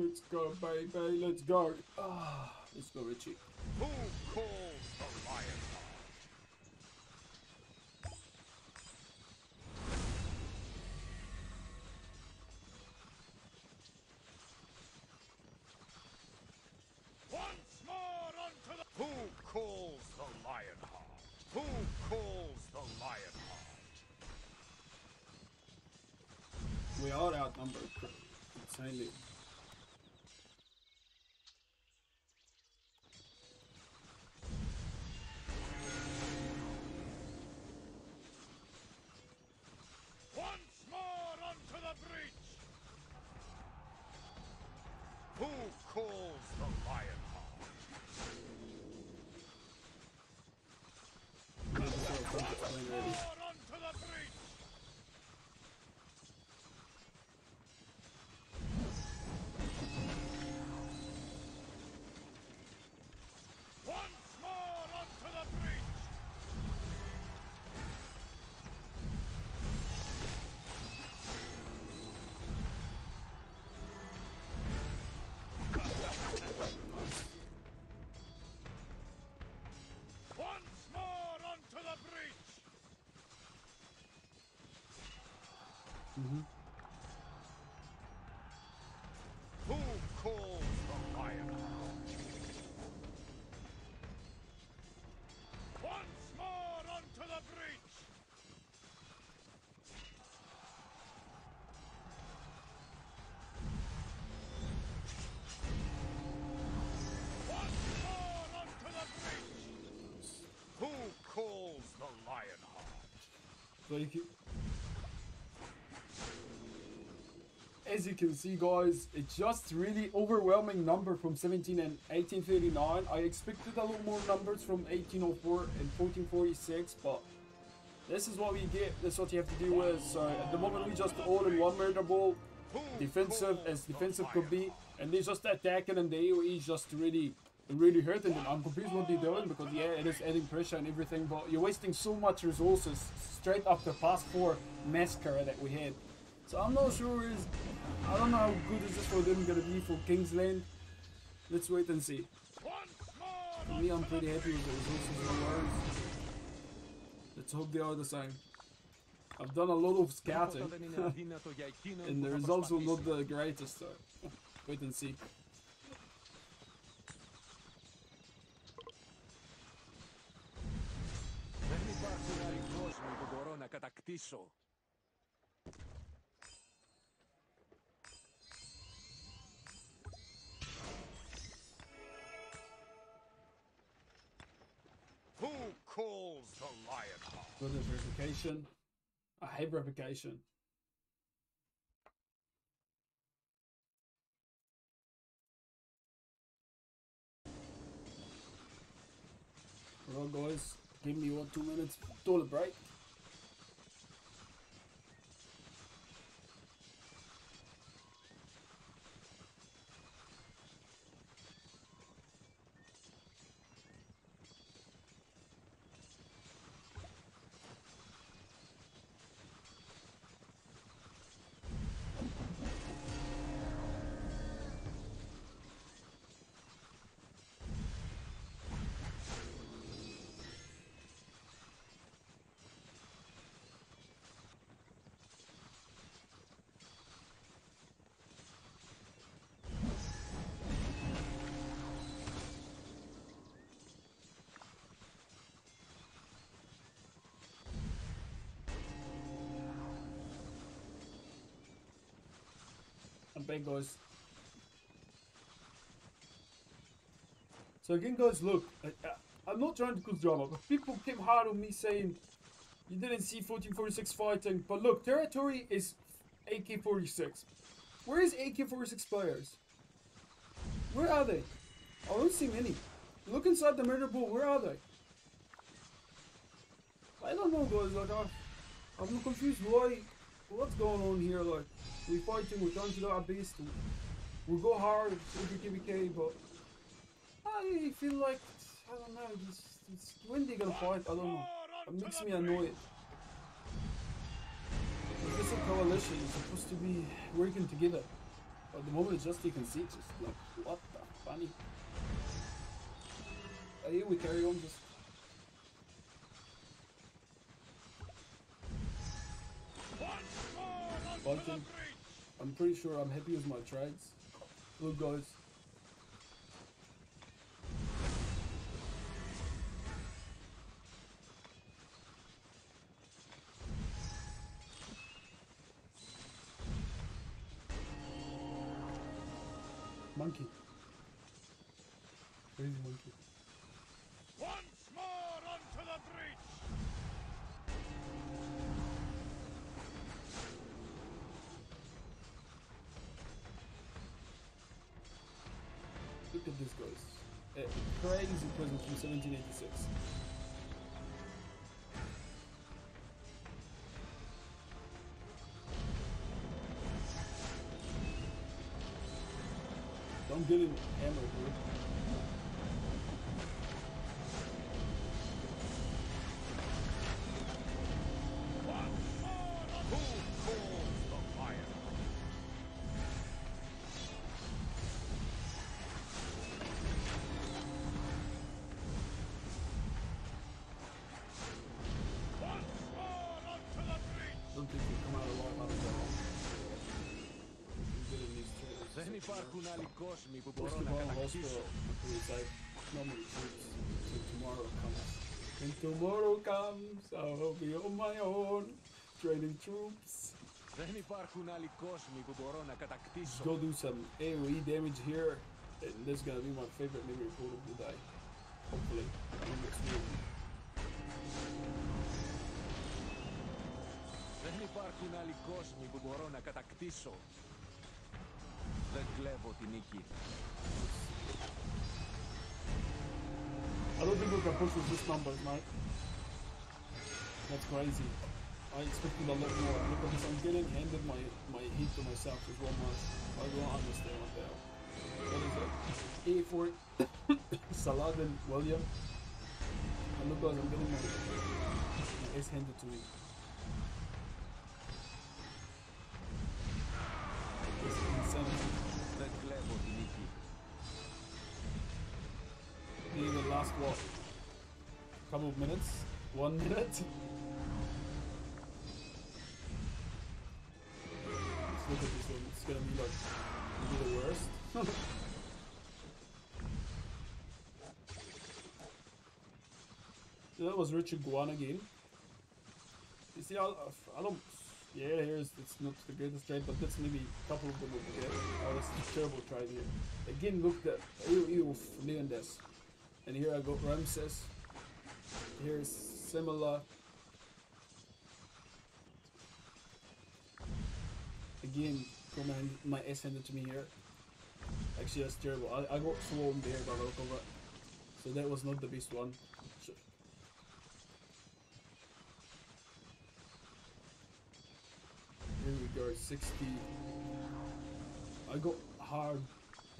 Let's go, baby, let's go. Ah, let's go, Richie. Who calls the lion? Once more onto the... Who calls the lion heart? Who calls the lion heart? We are outnumbered. Insanely. Mm-hmm. Who calls the lion? Once more onto the breach. Once more onto the breach. Who calls the lion heart? Thank you. As you can see, guys, it's just really overwhelming number from seventeen and eighteen thirty-nine. I expected a lot more numbers from eighteen oh four and fourteen forty-six, but this is what we get. That's what you have to deal with. So at the moment, we just all in one murder ball, defensive as defensive could be, and they just attacking, and the AoE is just really, really hurting them. I'm confused what they're doing because yeah, it is adding pressure and everything, but you're wasting so much resources straight after past four massacre that we had. So I'm not sure is, I don't know how good is this for them gonna be for Kingsland. Let's wait and see. For me, I'm pretty happy with the resources and words. Let's hope they are the same. I've done a lot of scouting and the results were not the greatest, so wait and see. Who calls the lion heart? Good as replication. I hate replication. Well, guys, give me one, two minutes toilet break. Bengals. So again, guys, look, I, I, I'm not trying to cause drama, but people came hard on me saying you didn't see fourteen forty-six fighting, but look, territory is A K forty-six. Where is A K forty-six players? Where are they? I don't see many. Look inside the murder ball, where are they? I don't know, guys, like, I, I'm confused why, what's going on here, like, we're fighting, we're trying to do our best, we go hard with the K V K, but I feel like, I don't know, it's, it's, when they gonna fight, I don't know, it makes me annoyed. This coalition is supposed to be working together, but at the moment it's just taking sieges, like, what the funny? Uh, here we carry on just... Bunting. I'm pretty sure I'm happy with my trades. Look, guys. Monkey. Crazy monkey. Once more onto the breach. Look at this, guys. A crazy present from seventeen eighty-six. I'm getting ammo, dude. First of all, hospital, it's like, normally so tomorrow comes. When tomorrow comes, I will be on my own, training troops. Let's go do some AoE damage here, and this is gonna be my favorite memory pool of the day. Hopefully, I'm gonna experience it. I don't think we can push with this number, mate. That's crazy. I expected a lot more. Look at this, I'm getting handed my, my heat to myself as well, much. I don't understand what the hell. What is it? A for Saladin, William. And look, guys, I'm getting my, my ass handed to me. The last what? Couple of minutes? One minute? Let's look at this one, it's gonna be like maybe the worst. So that was Richard Guan again. You see, I'll, I don't. Yeah, here's it's not the greatest trade, but that's maybe a couple of them over there. Oh, that's a terrible trade here. Again, look at AoE of Leonidas. And here I got Ramses. Here's similar. Again, command my S handed to me here. Actually, that's terrible. I, I got swarmed there by Rokovat. So that was not the best one. So here we go, sixty. I got hard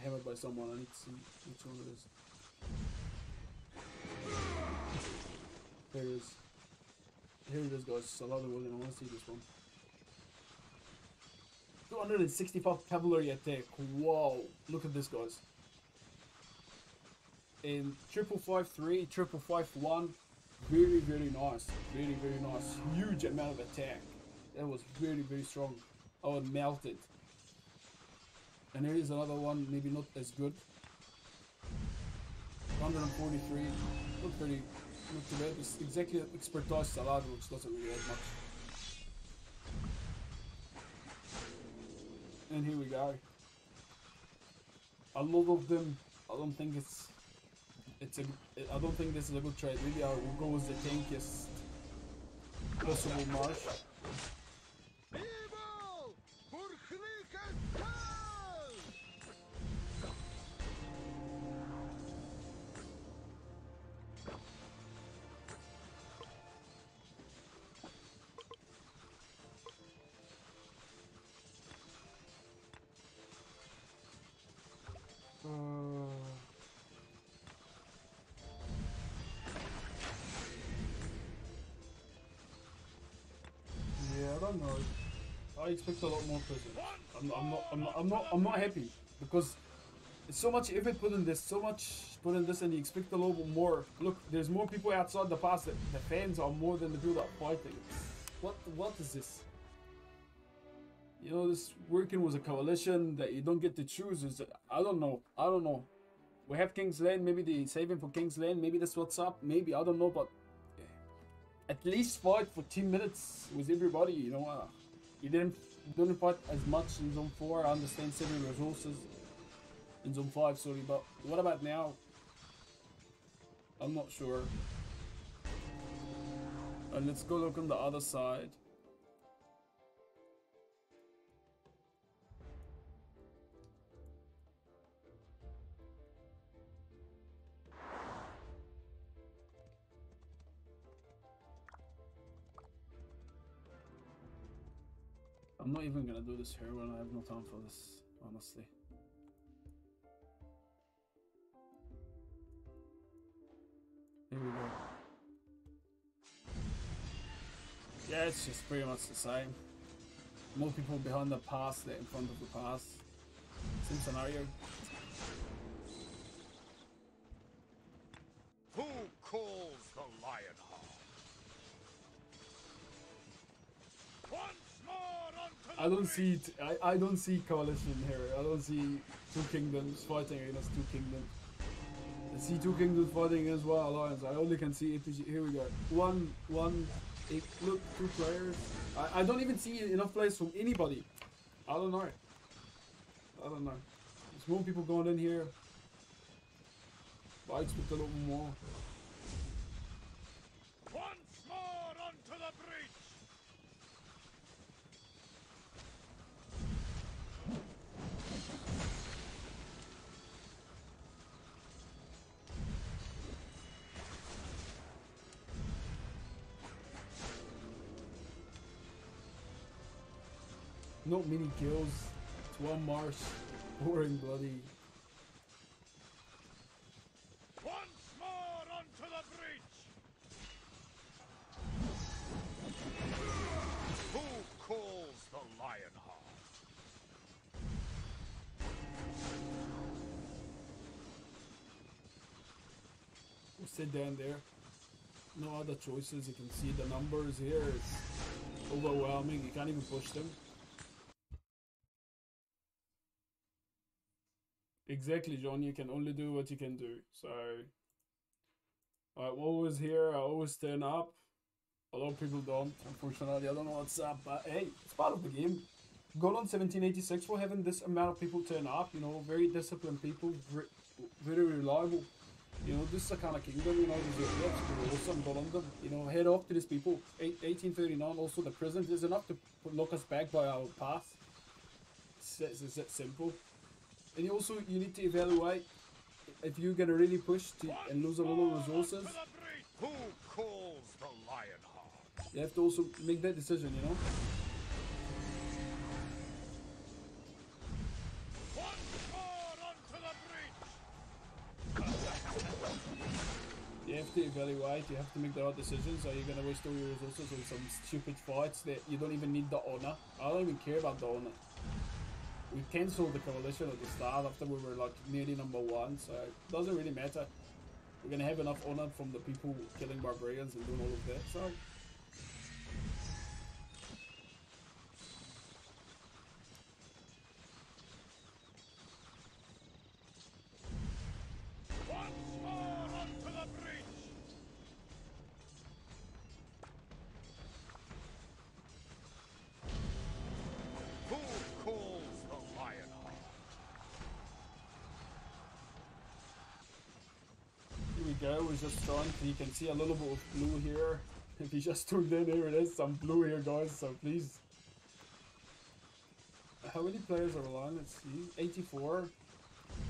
hammered by someone. I need to see which one it is. There it is. Here it is, guys. It's a lot of women. I want to see this one. two hundred sixty-five cavalry attack. Wow. Look at this, guys. And triple five three, triple five one. Very, very nice. Very, very nice. Huge amount of attack. That was very, very strong. I was melted. And here is another one, maybe not as good. one forty-three. Not pretty. Not too bad, it's exactly expertise Saladin, which doesn't really add much. And here we go. a lot of them. I don't think it's it's a. I don't think this is a good trade. Really, I will go with the tankiest possible march. I expect a lot more pressure. I'm, I'm not. I'm not. I'm not. I'm not happy because it's so much effort put in this, so much put in this, and you expect a little more. Look, there's more people outside the pass. That the fans are more than the people that are fighting. What? What is this? You know, this working was a coalition that you don't get to choose. Is I don't know. I don't know. We have King's Land. Maybe they saving for King's Land. Maybe that's what's up. Maybe I don't know. But at least fight for ten minutes with everybody. You know. Uh, You didn't, didn't fight as much in Zone four, I understand saving resources in Zone five, sorry, but what about now? I'm not sure. And let's go look on the other side. I'm not even gonna do this here when I have no time for this, honestly. Here we go. Yeah, it's just pretty much the same. More people behind the pass than in front of the pass. Same scenario. Who calls the lion hard? One! I don't see it. I, I don't see coalition here. I don't see two kingdoms fighting against two kingdoms. I see two kingdoms fighting against one alliance. I only can see A P G. Here we go. One, one, eight, look, two players. I, I don't even see enough players from anybody. I don't know. I don't know. There's more people going in here. But I expect a lot more. Once more onto the breach. Not many kills, it's one march, boring bloody. Once more onto the bridge! Who calls the lion hard? We'll sit down there. No other choices, you can see the numbers here, it's overwhelming, you can't even push them. Exactly, John, you can only do what you can do. So I'm always here, I always turn up. A lot of people don't, unfortunately. I don't know what's up, but hey, it's part of the game. Goal on seventeen eighty-six for having this amount of people turn up, you know, very disciplined people, very reliable. You know, this is the kind of kingdom, you know, these are reps, they're awesome, goal on them. You know, head off to these people. eighteen thirty-nine, also the present is enough to lock us back by our path. It's, it's that simple. And you also, you need to evaluate if you're gonna really push to and lose a lot of resources. Who calls the lion hard? You have to also make that decision, you know? You have to evaluate, you have to make the right decisions. Are you gonna waste all your resources on some stupid fights that you don't even need the honor? I don't even care about the honor. We cancelled the coalition at the start after we were like nearly number one, so it doesn't really matter. We're gonna have enough honor from the people killing barbarians and doing all of that, so. go is just stunned. You can see a little bit of blue here. If you just tuned in, here it is, some blue here, guys, so please. How many players are online? Let's see. eighty-four.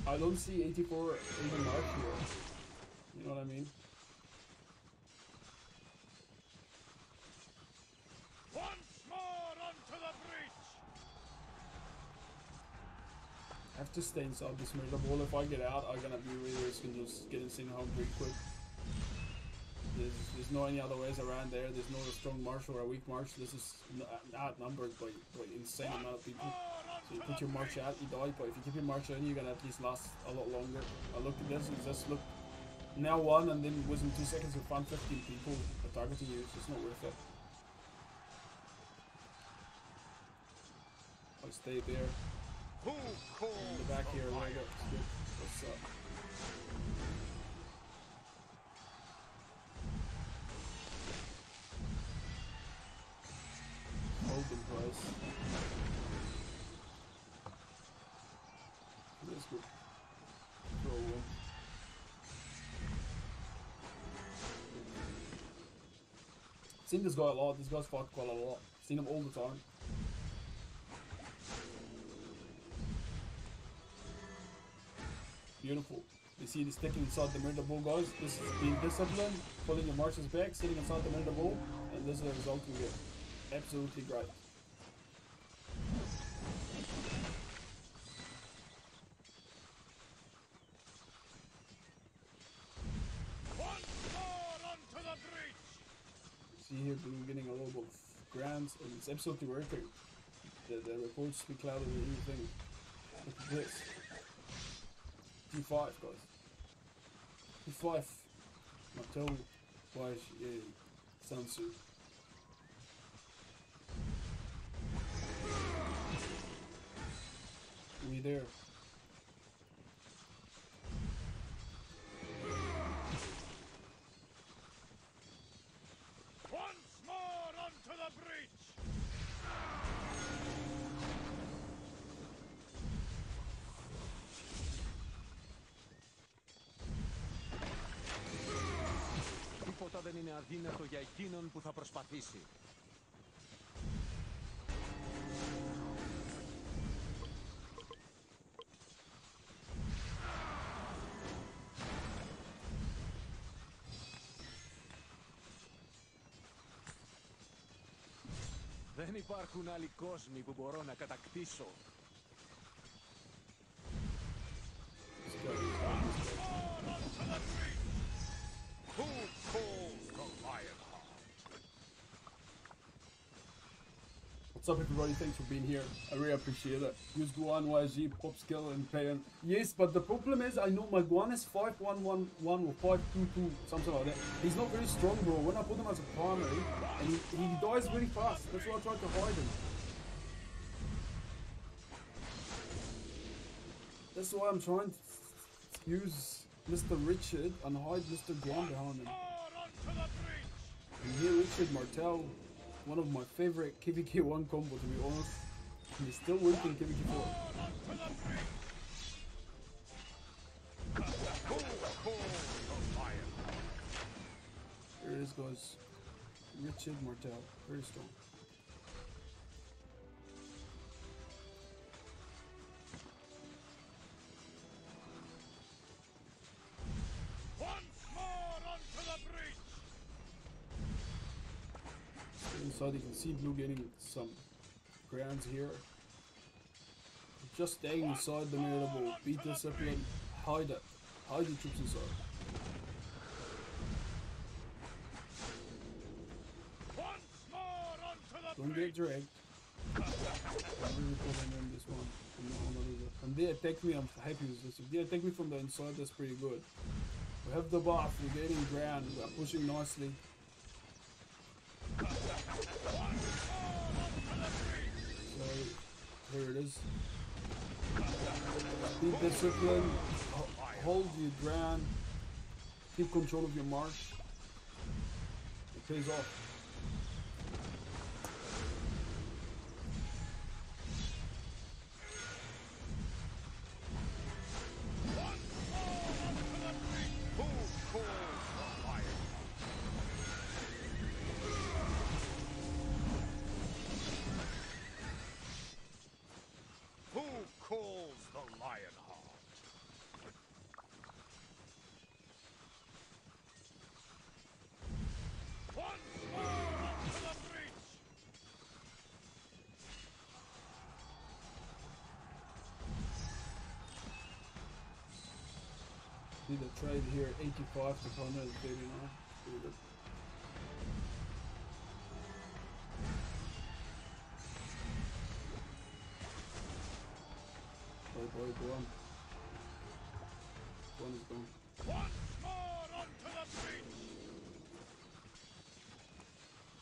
I don't see eighty-four even marked here. You know what I mean? Once more onto the bridge! I have to stay inside this middle ball. If I get out, I'm gonna be really risking just getting sent home pretty quick. There's, there's no any other ways around there. There's no a strong march or a weak march. This is outnumbered by, by insane amount of people. So you put your march out, you die. But if you keep your march in, you're gonna at least last a lot longer. I looked at this and just look. Now one, and then within two seconds you found fifteen people targeting you. It's just not worth it. I'll stay there. In the back here, there we go. What's up? Open place. That's good. Throw away. Seen this guy a lot. This guy's fought quite a lot. Seen him all the time. Beautiful. You see this sticking inside the murder ball, guys. This is being disciplined, pulling your marches back, sitting inside the murder ball, and this is the result we get. Absolutely great. Once more onto the bridge. See here, blue getting a little bit of grounds, and it's absolutely worth it. The, the reports speak louder than anything. Look at this. T five, guys. T five. Martel, Wise, yeah, Sansu. We there. Once more onto the bridge. Τίποτα δεν είναι αδύνατο για εκείνον που θα προσπαθήσει. Δεν υπάρχουν άλλοι κόσμοι που μπορώ να κατακτήσω. What's up everybody, thanks for being here. I really appreciate it. Use Guan, Y G, pop skill and pain. Yes, but the problem is I know my Guan is five one one one or five two two, something like that. He's not very strong, bro. When I put him as a primary, and he, he dies really fast. That's why I tried to hide him. That's why I'm trying to use Mister Richard and hide Mister Guan behind him. And here Richard Martel. One of my favorite K V K one combo, to be honest. And he's still working K V K four. Here it is, guys. Richard Martel, very strong. Inside you can see blue getting some grounds here. Just staying inside the middle of the ball. Be disciplined. Hide it. Hide the troops inside. Don't get dragged. I'm really pulling in this one. And they attack me, I'm happy with this. If they attack me from the inside, that's pretty good. We have the buff, we're getting ground, we are pushing nicely. So here it is. Be disciplined, hold your ground, keep control of your march. It pays off. One more onto the bridge. Cool, cool. See the trade here, eighty-five to one hundred thirty-nine. See this. Oh boy, Guan. Guan is gone. Once more onto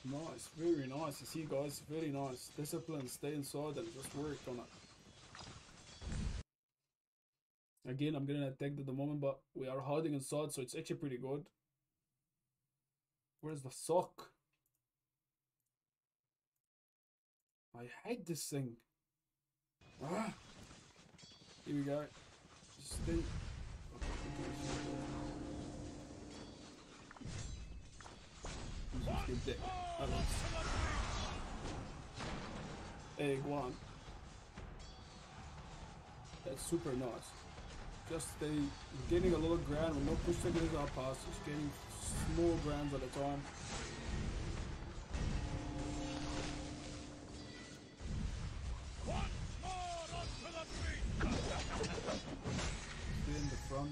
the beach! Nice, very nice. You see guys, very nice. Discipline, stay inside and just work on it. Again, I'm gonna attack at the moment, but we are hiding inside, so it's actually pretty good. Where's the sock? I hate this thing. Ah! Here we go. Stay. Just get that. Hey, Guan. That's super nice. Just stay getting a little ground. We're not pushing against our pass. Just getting small grounds at a time. In the front.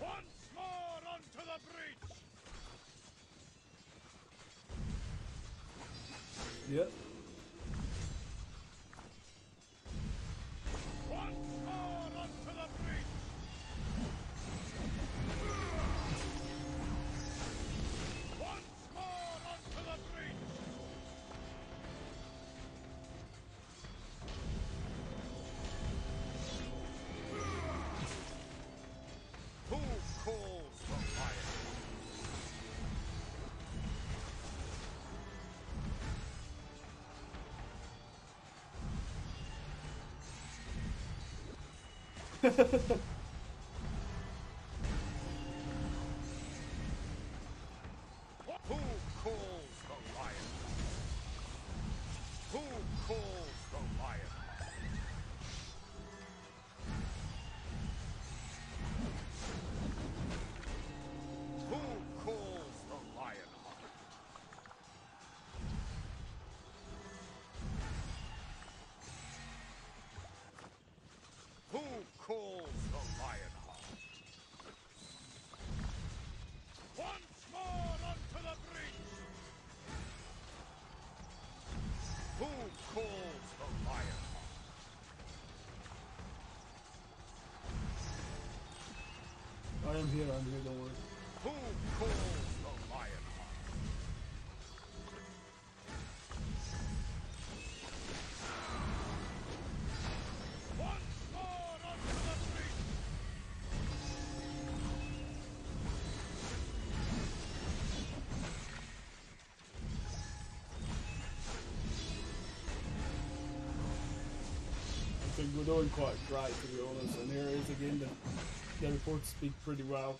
Once more onto the breach. Yep. Once more onto the breach. Who calls the lion? Who calls the lion? Who calls the lion? Who calls the lion heart? Once more onto the breach! Who calls the lion heart? I am here, I'm here, don't worry. Who calls the lion heart? We're doing quite great, to be honest, and here is again the game forward speak pretty well.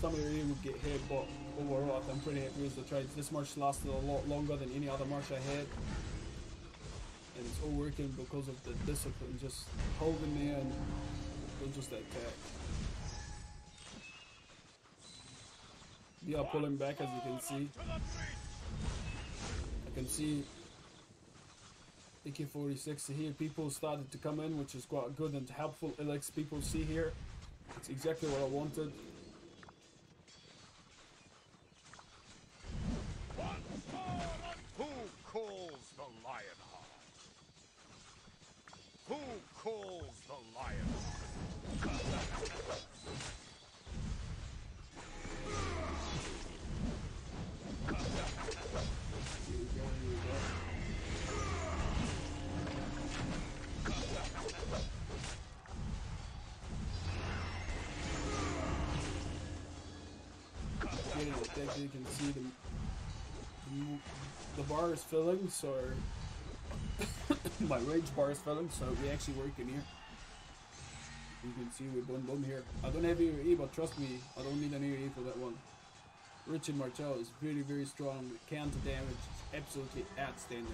Some of you would get hit, but overall I'm pretty happy with the trades. This march lasted a lot longer than any other march I had, and it's all working because of the discipline, just holding there and don't just attack. We are pulling back, as you can see. I can see A K forty-six here, people started to come in, which is quite good and helpful. Alex, people see here, it's exactly what I wanted. Once more, who calls the lion heart? Who calls the lion heart? Here we go, here we go. Getting it there, you can see the, the bar is filling, so my rage bar is filling, so we actually work in here. You can see we boom boom here. I don't have A O E, but trust me, I don't need an A O E for that one. Richard Martel is very very strong. The counter damage is absolutely outstanding.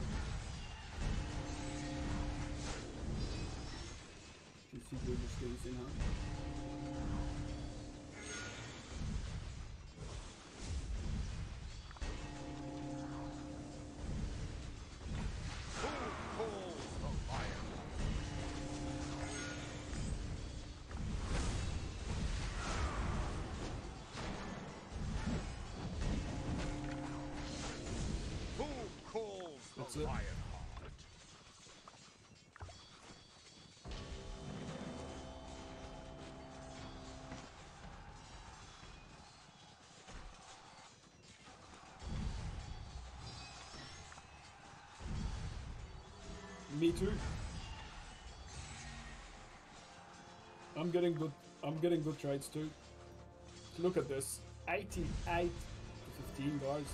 You see those things in, huh? That's it. Me too. I'm getting good. I'm getting good trades too. Look at this. eighty-eight to fifteen, guys.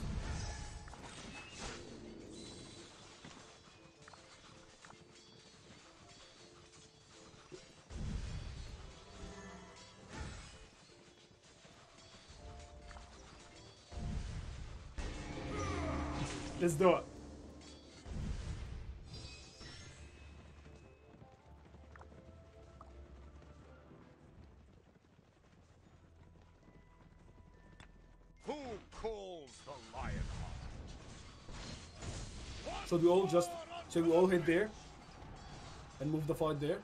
Let's do it. So we all just, so we all hit there and move the fight there.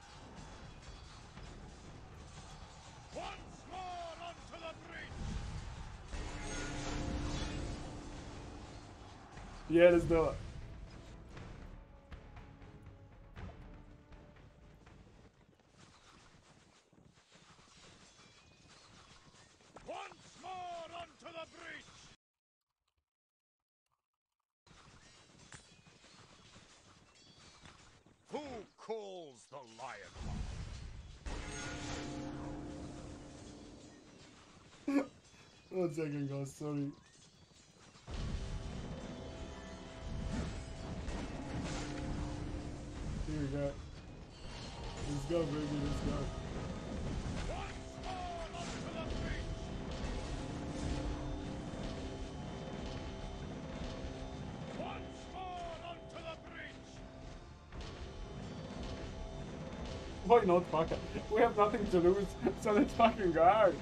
Once more onto the bridge. Yeah, let's do it. Once more onto the bridge. Who calls the lion? One second, guys, sorry. Here we go. Let's go, baby, let's go. Once more onto the bridge! Once more onto the bridge! Why not, fuck it? We have nothing to lose, so let's fucking go.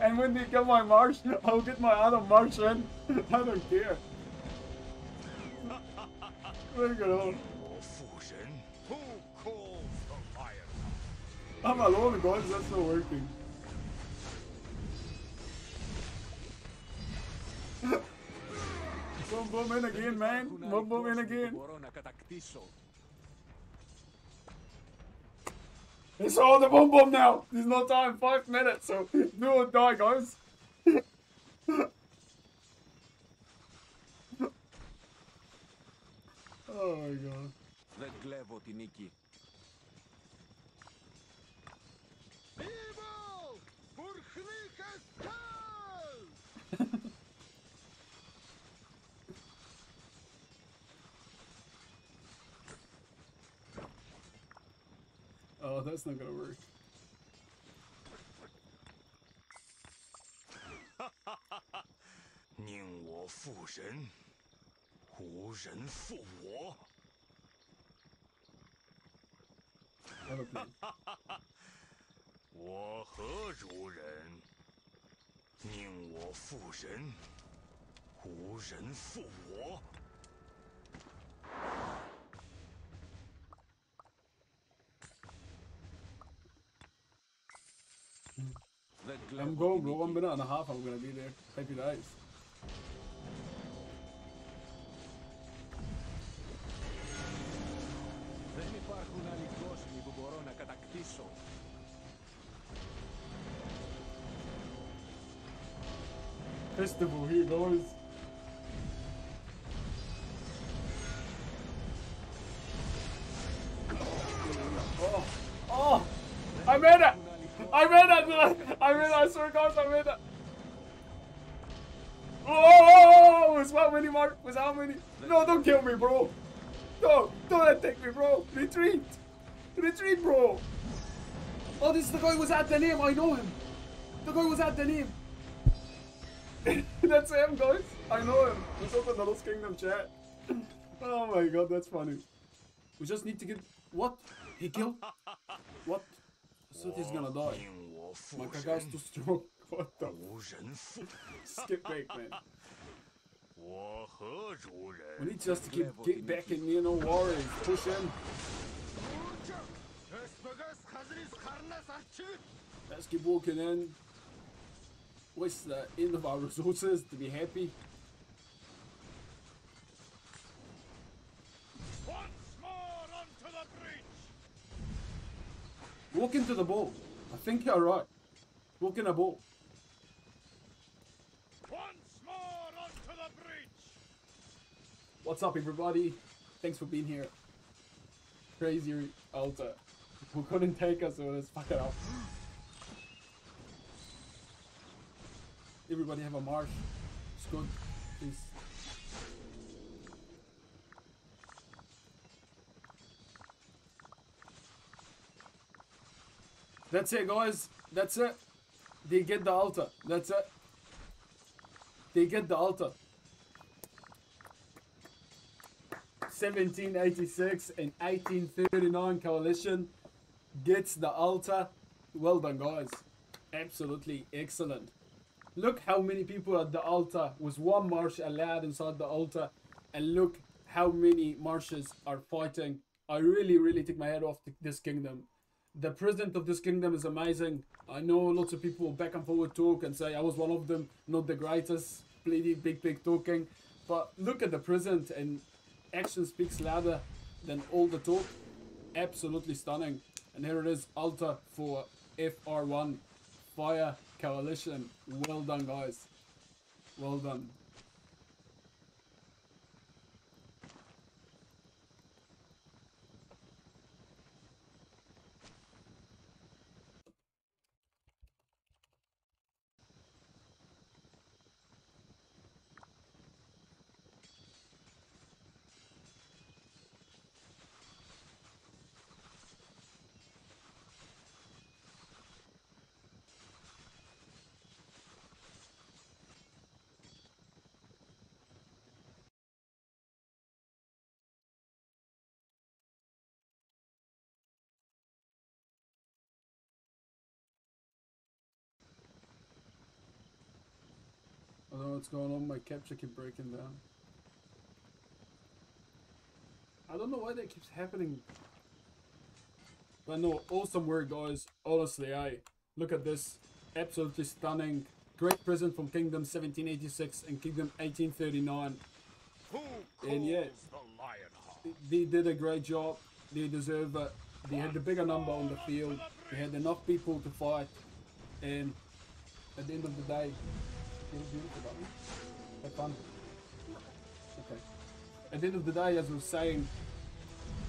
And when they get my march, I'll get my other march in. I don't care. Look at all. Who calls the lion? I'm alone, guys, that's not working. Boom, boom in again, man. Boom, boom in again. It's all the boom boom now! There's no time, five minutes, so do or die, guys! Oh my god. That Glevo Tiniki. Evil! Burkhnikastal! Oh, that's not gonna work. Have a plan. I'm going, bro. One minute and a half, I'm gonna be there. Happy days. Festival here, guys. Oh, oh! I made it! I made it! I made it! I swear, guys, I made it! Oh! It's how many, Mark? It's how many? No, don't kill me, bro! No! Don't attack me, bro! Retreat! Retreat, bro! Oh, this is the guy who was at the name. I know him! The guy who was at the name. That's him, guys! I know him! Let's open the Lost Kingdom chat. Oh my god, that's funny. We just need to get... What? He killed? What? So he's gonna die. My cacao's too strong. What the? Skip back, man. We need just to keep get back in, you know, worries. Push him. Let's keep walking in. What's the end of our resources to be happy? Walk into the ball. I think you're right. Walk in a ball. Once more onto the bridge. What's up, everybody? Thanks for being here. Crazy Alta. Who couldn't take us, so let's fuck it up. Everybody have a march. It's good. Please. That's it, guys. That's it. They get the altar. That's it. They get the altar. seventeen eighty-six and eighteen thirty-nine coalition gets the altar. Well done, guys. Absolutely excellent. Look how many people at the altar. Was one march allowed inside the altar, and look how many marches are fighting. I really really take my head off this kingdom. The president of this kingdom is amazing. I know lots of people back and forward talk and say I was one of them, not the greatest, bloody big big talking, but look at the president, and action speaks louder than all the talk. Absolutely stunning. And here it is, altar for F R one Fire Coalition. Well done, guys. Well done. I don't know what's going on, my capture keep breaking down. I don't know why that keeps happening. But no, awesome work, guys. Honestly, I look at this. Absolutely stunning. Great present from Kingdom seventeen eighty-six and Kingdom eighteen thirty-nine. Who and yeah, the they did a great job. They deserve it. They had the bigger number on the field. They had enough people to fight. And at the end of the day, have fun. Okay. At the end of the day, as we were saying,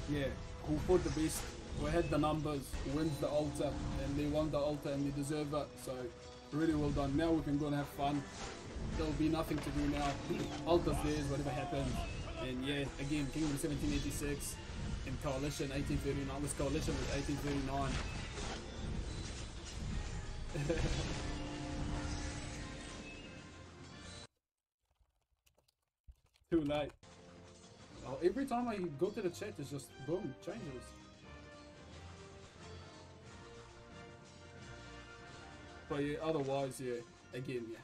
yeah, who fought the best, who had the numbers, who wins the altar, and they won the altar and they deserve it. So, really well done. Now we can go and have fun. There will be nothing to do now. Altar's theirs, whatever happened. And yeah, again, Kingdom seventeen eighty-six and Coalition eighteen thirty-nine. This Coalition was eighteen thirty-nine. Too late. Oh, every time I go to the chat, it's just boom, changes. But yeah, otherwise, yeah, again, yeah.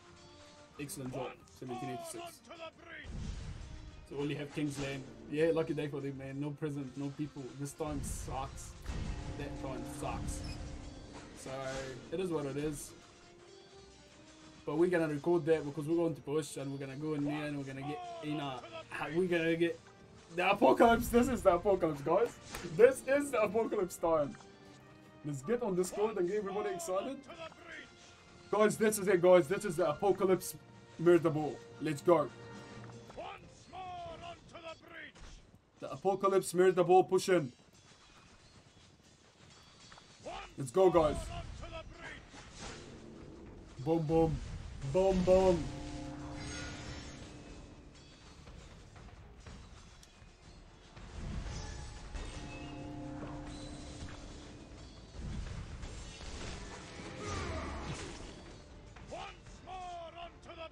Excellent job, seventeen eighty-six. So only have King's Land. Yeah, lucky day for them, man. No present, no people. This time sucks. That time sucks. So it is what it is. But we're gonna record that because we're going to push and we're gonna go in there and we're gonna get in a we're gonna get the apocalypse. This is the apocalypse, guys. This is the apocalypse time. Let's get on Discord and get everybody excited. Guys, this is it, guys. This is the apocalypse murder ball. Let's go. Once more onto the bridge. The apocalypse murder ball push in. Let's go, guys. Boom boom. Boom, boom. Once more onto the bridge.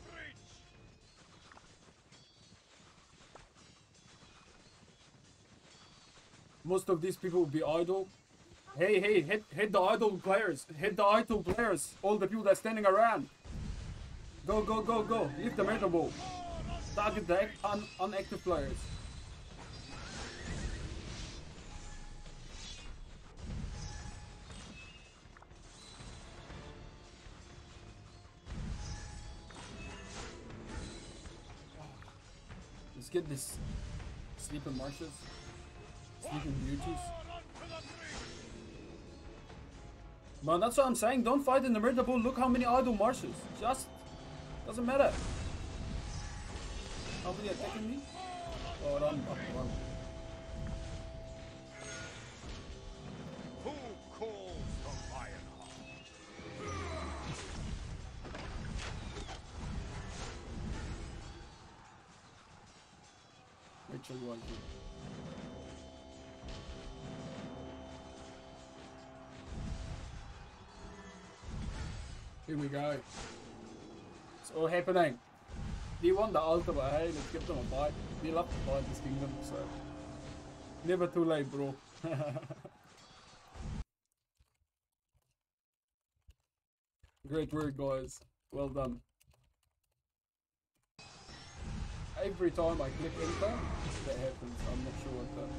Most of these people will be idle. Hey, hey, hit, hit the idle players. Hit the idle players. All the people that are standing around. Go, go, go, go. Leave the murder ball. Target the un unactive players. Let's get this. Sleeping marshes. Sleeping beauties. Man, that's what I'm saying. Don't fight in the murder pool. Look how many idle marches. Just doesn't matter. How many attacking me? Oh, run, run, run. Who calls the lion heart? Richard won. Here we go. It's all happening. They won the altar, but hey, let's give them a bite. They love to fight this kingdom, so never too late, bro. Great work, guys. Well done. Every time I click enter, that happens. I'm not sure what that.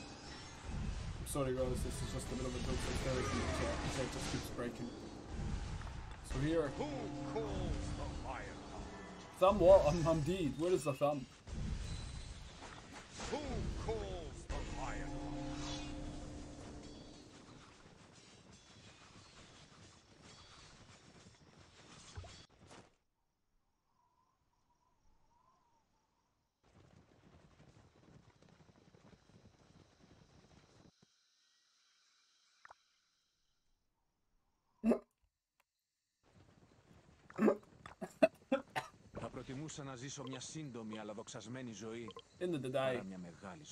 I'm sorry, guys. This is just a bit of a joke. The chat just keeps breaking. So here. Who calls the lion? Thumb what? I'm, I'm deed. Where is the thumb? Who calls the lion? In the day,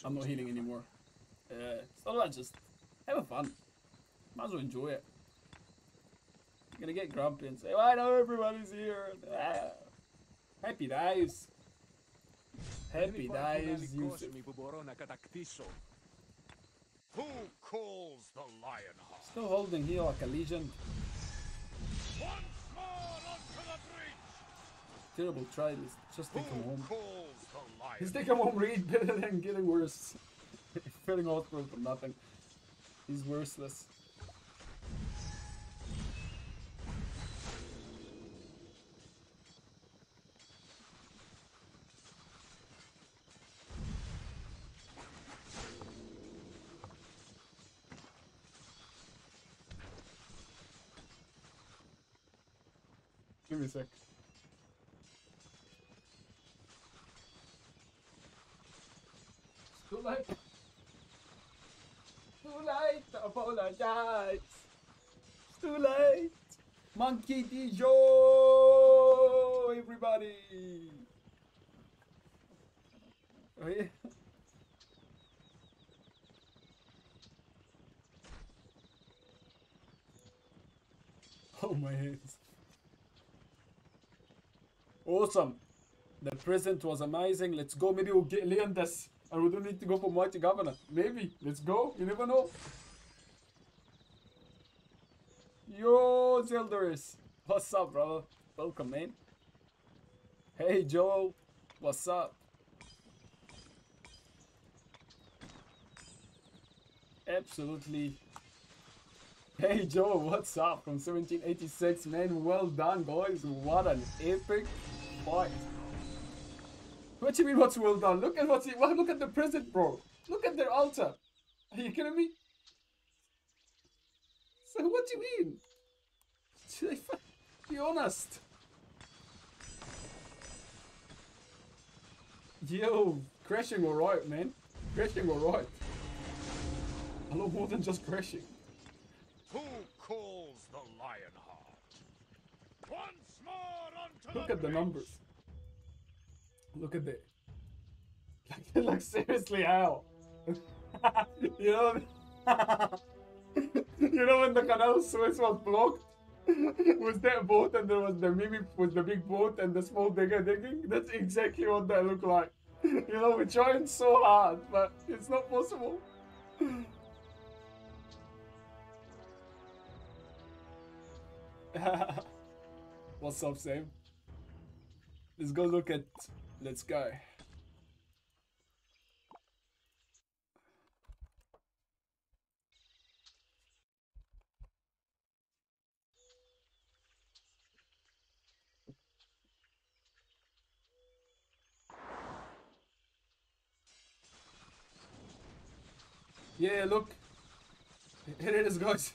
I'm not healing anymore. Uh, it's not like just having fun. Might as well enjoy it. You're gonna get grumpy and say, well, I know everybody's here. Ah, happy days. Happy days. Who calls the lion? Still holding here like a legion. Once more onto the breach. Terrible try, let's just take him home. He's taking home Reed better than getting worse. Filling out for nothing. He's worthless. Give me a sec. Too late! Too late! I apologize! It's too late! Monkey Dijo! Everybody! Oh yeah! Oh my hands! Awesome! The present was amazing. Let's go. Maybe we'll get Leonidas. And we don't need to go for Mighty Governor. Maybe. Let's go. You never know. Yo, Zeldris. What's up, brother? Welcome, man. Hey, Joe. What's up? Absolutely. Hey, Joe. What's up? From seventeen eighty-six, man. Well done, guys. What an epic fight. What do you mean what's well done? Look at what's it. Well, look at the present, bro. Look at their altar. Are you kidding me? So what do you mean? Should I be honest? Yo, crashing alright, man. Crashing alright. A lot more than just crashing. Who calls the lion heart? Once more onto look the at the numbers. Look at that. Like, like seriously, how? You know, you know when the canal Suez was blocked with that boat, and there was the mimic with the big boat and the small digger digging. That's exactly what that looked like. You know, we're trying so hard, but it's not possible. What's up, Sam? Let's go look at. Let's go. Yeah, look. Here it is, guys.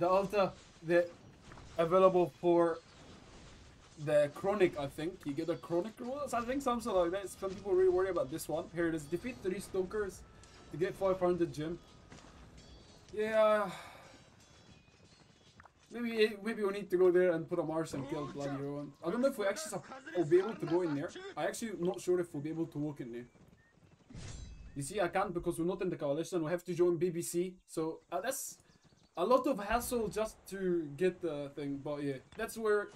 the altar the available for the chronic, I think. You get a chronic rewards, I think, something like that. Some people really worry about this one. Here it is. Defeat three stalkers to get five hundred gem. Yeah. Maybe maybe we need to go there and put a marsh and kill bloody everyone. I don't know if we actually will be able to go in there. I actually not sure if we'll be able to walk in there. You see, I can't because we're not in the coalition. We have to join B B C. So uh, that's a lot of hassle just to get the thing. But yeah, that's where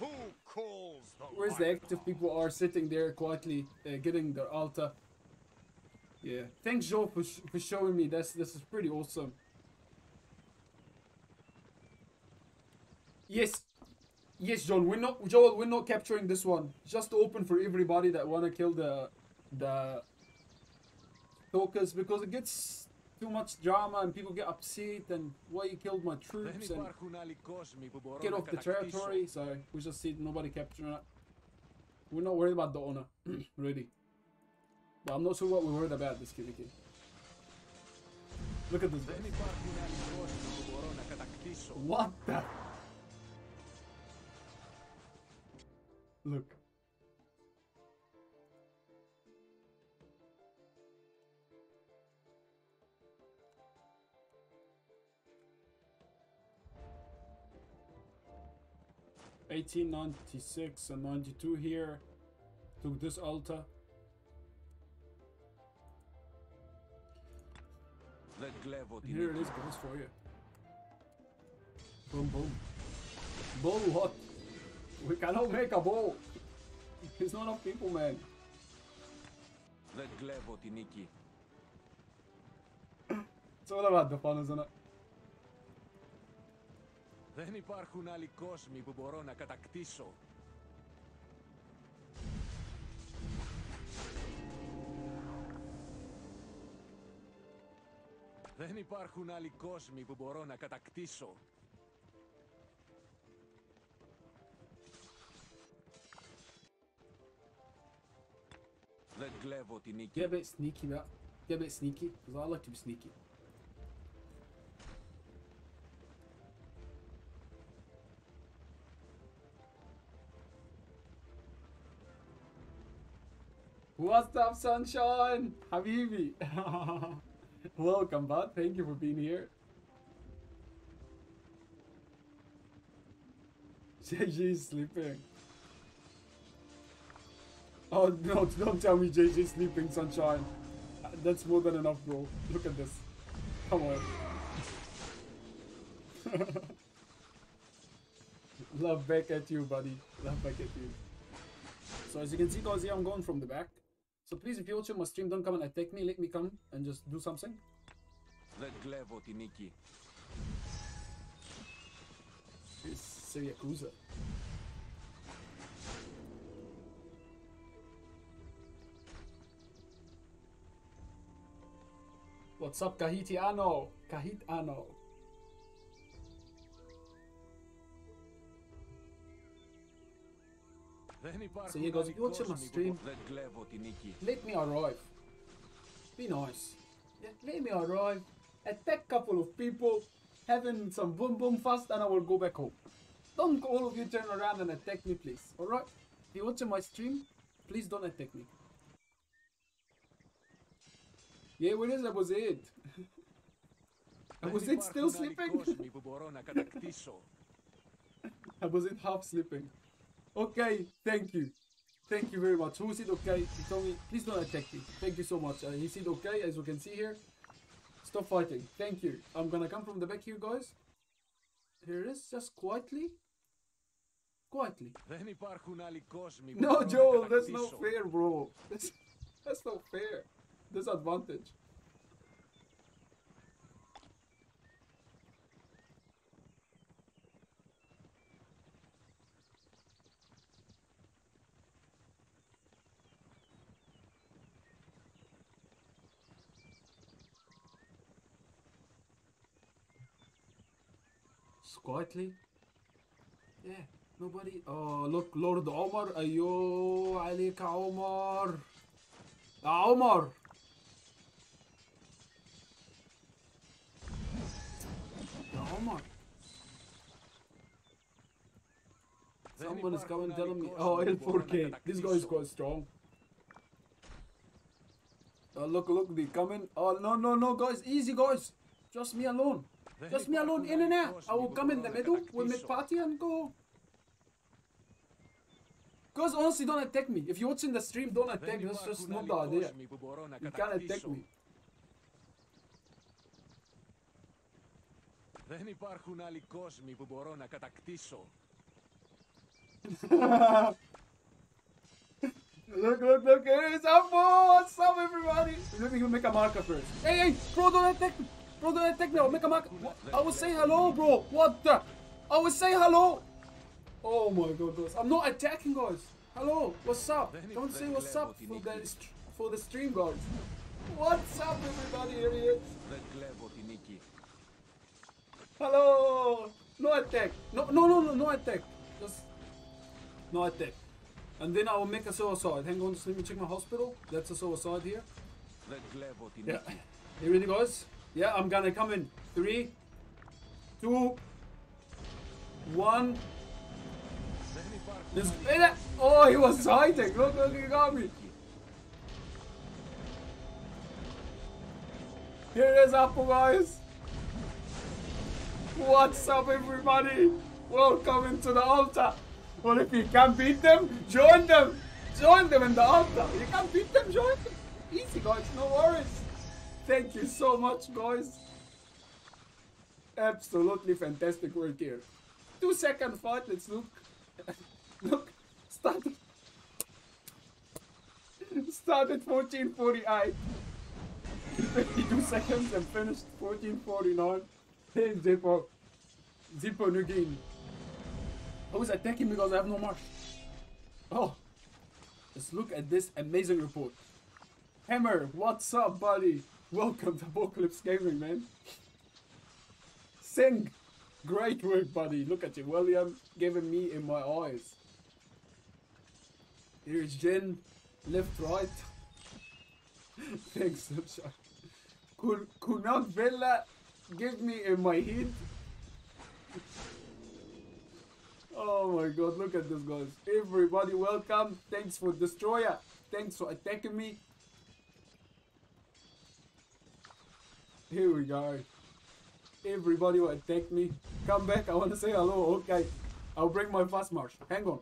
where's the active people are sitting there quietly uh, getting their altar. Yeah, thanks Joe for, sh for showing me this. This is pretty awesome. Yes, yes, John. We're not, Joel. We're not capturing this one. Just open for everybody that wanna kill the the talkers because it gets too much drama and people get upset and why you killed my troops and get off the territory. So we just see nobody capturing it. We're not worried about the honor, really. But I'm not sure what we're worried about this K V K. Look at this. What the? Look. eighteen ninety-six and ninety-two here. Took this altar. And here it is, goes for you. Boom, boom. Bowl what? We cannot make a ball. It's not enough people, man. It's all about the fun, isn't it? Δεν υπάρχουν άλλοι κόσμοι που μπορώ να κατακτήσω. Δεν υπάρχουν άλλοι κόσμοι που μπορώ να κατακτήσω. Δεν κλέβω την νίκη. Get a bit sneaky, man. Get a bit sneaky, because I like to be sneaky. What's up, Sunshine? Habibi. Welcome, bud. Thank you for being here. J J's sleeping. Oh, no, don't tell me J J's sleeping, Sunshine. That's more than enough, bro. Look at this. Come on. Love back at you, buddy. Love back at you. So, as you can see, guys, here I'm going from the back. So please, if you're watching my stream, don't come and attack me. Let me come and just do something. It's a Yakuza. What's up, Kahitiano? Kahitiano. So yeah, guys, if you watch my stream, let me arrive. Be nice. Let me arrive, attack couple of people, having some boom boom fast, and I will go back home. Don't all of you turn around and attack me, please. Alright? If you're watching my stream, please don't attack me. Yeah, where is Abouzid? Abouzid still sleeping? Abouzid half sleeping. Okay, thank you. Thank you very much. Who said okay? He told me, please don't attack me. Thank you so much. Uh, he said okay, as you can see here. Stop fighting. Thank you. I'm gonna come from the back here, guys. Here it is, just quietly. Quietly. No, Joel, that's not fair, bro. That's, that's not fair. Disadvantage. Quietly, yeah, nobody. Oh, look, Lord Omar. Ayo, alika Omar. Ah, Omar. Yeah, Omar. Someone is coming telling me. Oh, L four K. This guy is quite strong. Uh, look, look, they coming. Oh, no, no, no, guys. Easy, guys. Just me alone. Just me alone. In and out. I will come in the middle with mid party and go. Guys, honestly, don't attack me. If you're watching the stream, don't attack. That's just not the idea. You can't attack me. Δεν υπάρχουν άλλοι κόσμοι που μπορώ να κατακτήσω. Look, look, look, it's up! What's up, everybody? Let me make a marker first. Hey, hey, bro, don't attack me! Bro, don't attack me! I'll make a marker! I will say hello, bro! What the? I will say hello! Oh my god, guys. I'm not attacking, guys! Hello, what's up? Don't say what's up for the, for the stream, guys. What's up, everybody? Here he is. Hello! No attack! No, no, no, no, no attack! Just no attack. And then I will make a suicide. Hang on, just let me check my hospital. That's a suicide here. Yeah. Here it goes. Yeah, I'm gonna come in. Three, two, one. This... Oh, he was hiding! Look, look, he got me! Here is Apple, guys! What's up, everybody? Welcome into the altar. Well, if you can't beat them, join them. Join them in the altar. You can't beat them, join them. Easy, guys. No worries. Thank you so much, guys. Absolutely fantastic work here. Two-second fight. Let's look. Look. Started. Started fourteen forty-eight. fifty-two seconds and finished fourteen forty-nine. Hey, Zippo. Zippo Nugin. I was attacking because I have no marsh. Oh. Let's look at this amazing report. Hammer, what's up, buddy? Welcome to Apocalypse Gaming, man. Sing. Great work, buddy. Look at you. William giving me in my eyes. Here is Jen. Left, right. Thanks, Sipshak. Kunak Bella. Give me in my head. Oh my god, look at this, guys. Everybody, welcome. Thanks for Destroyer. Thanks for attacking me. Here we go. Everybody will attack me. Come back. I want to say hello. Okay. I'll bring my fast march. Hang on.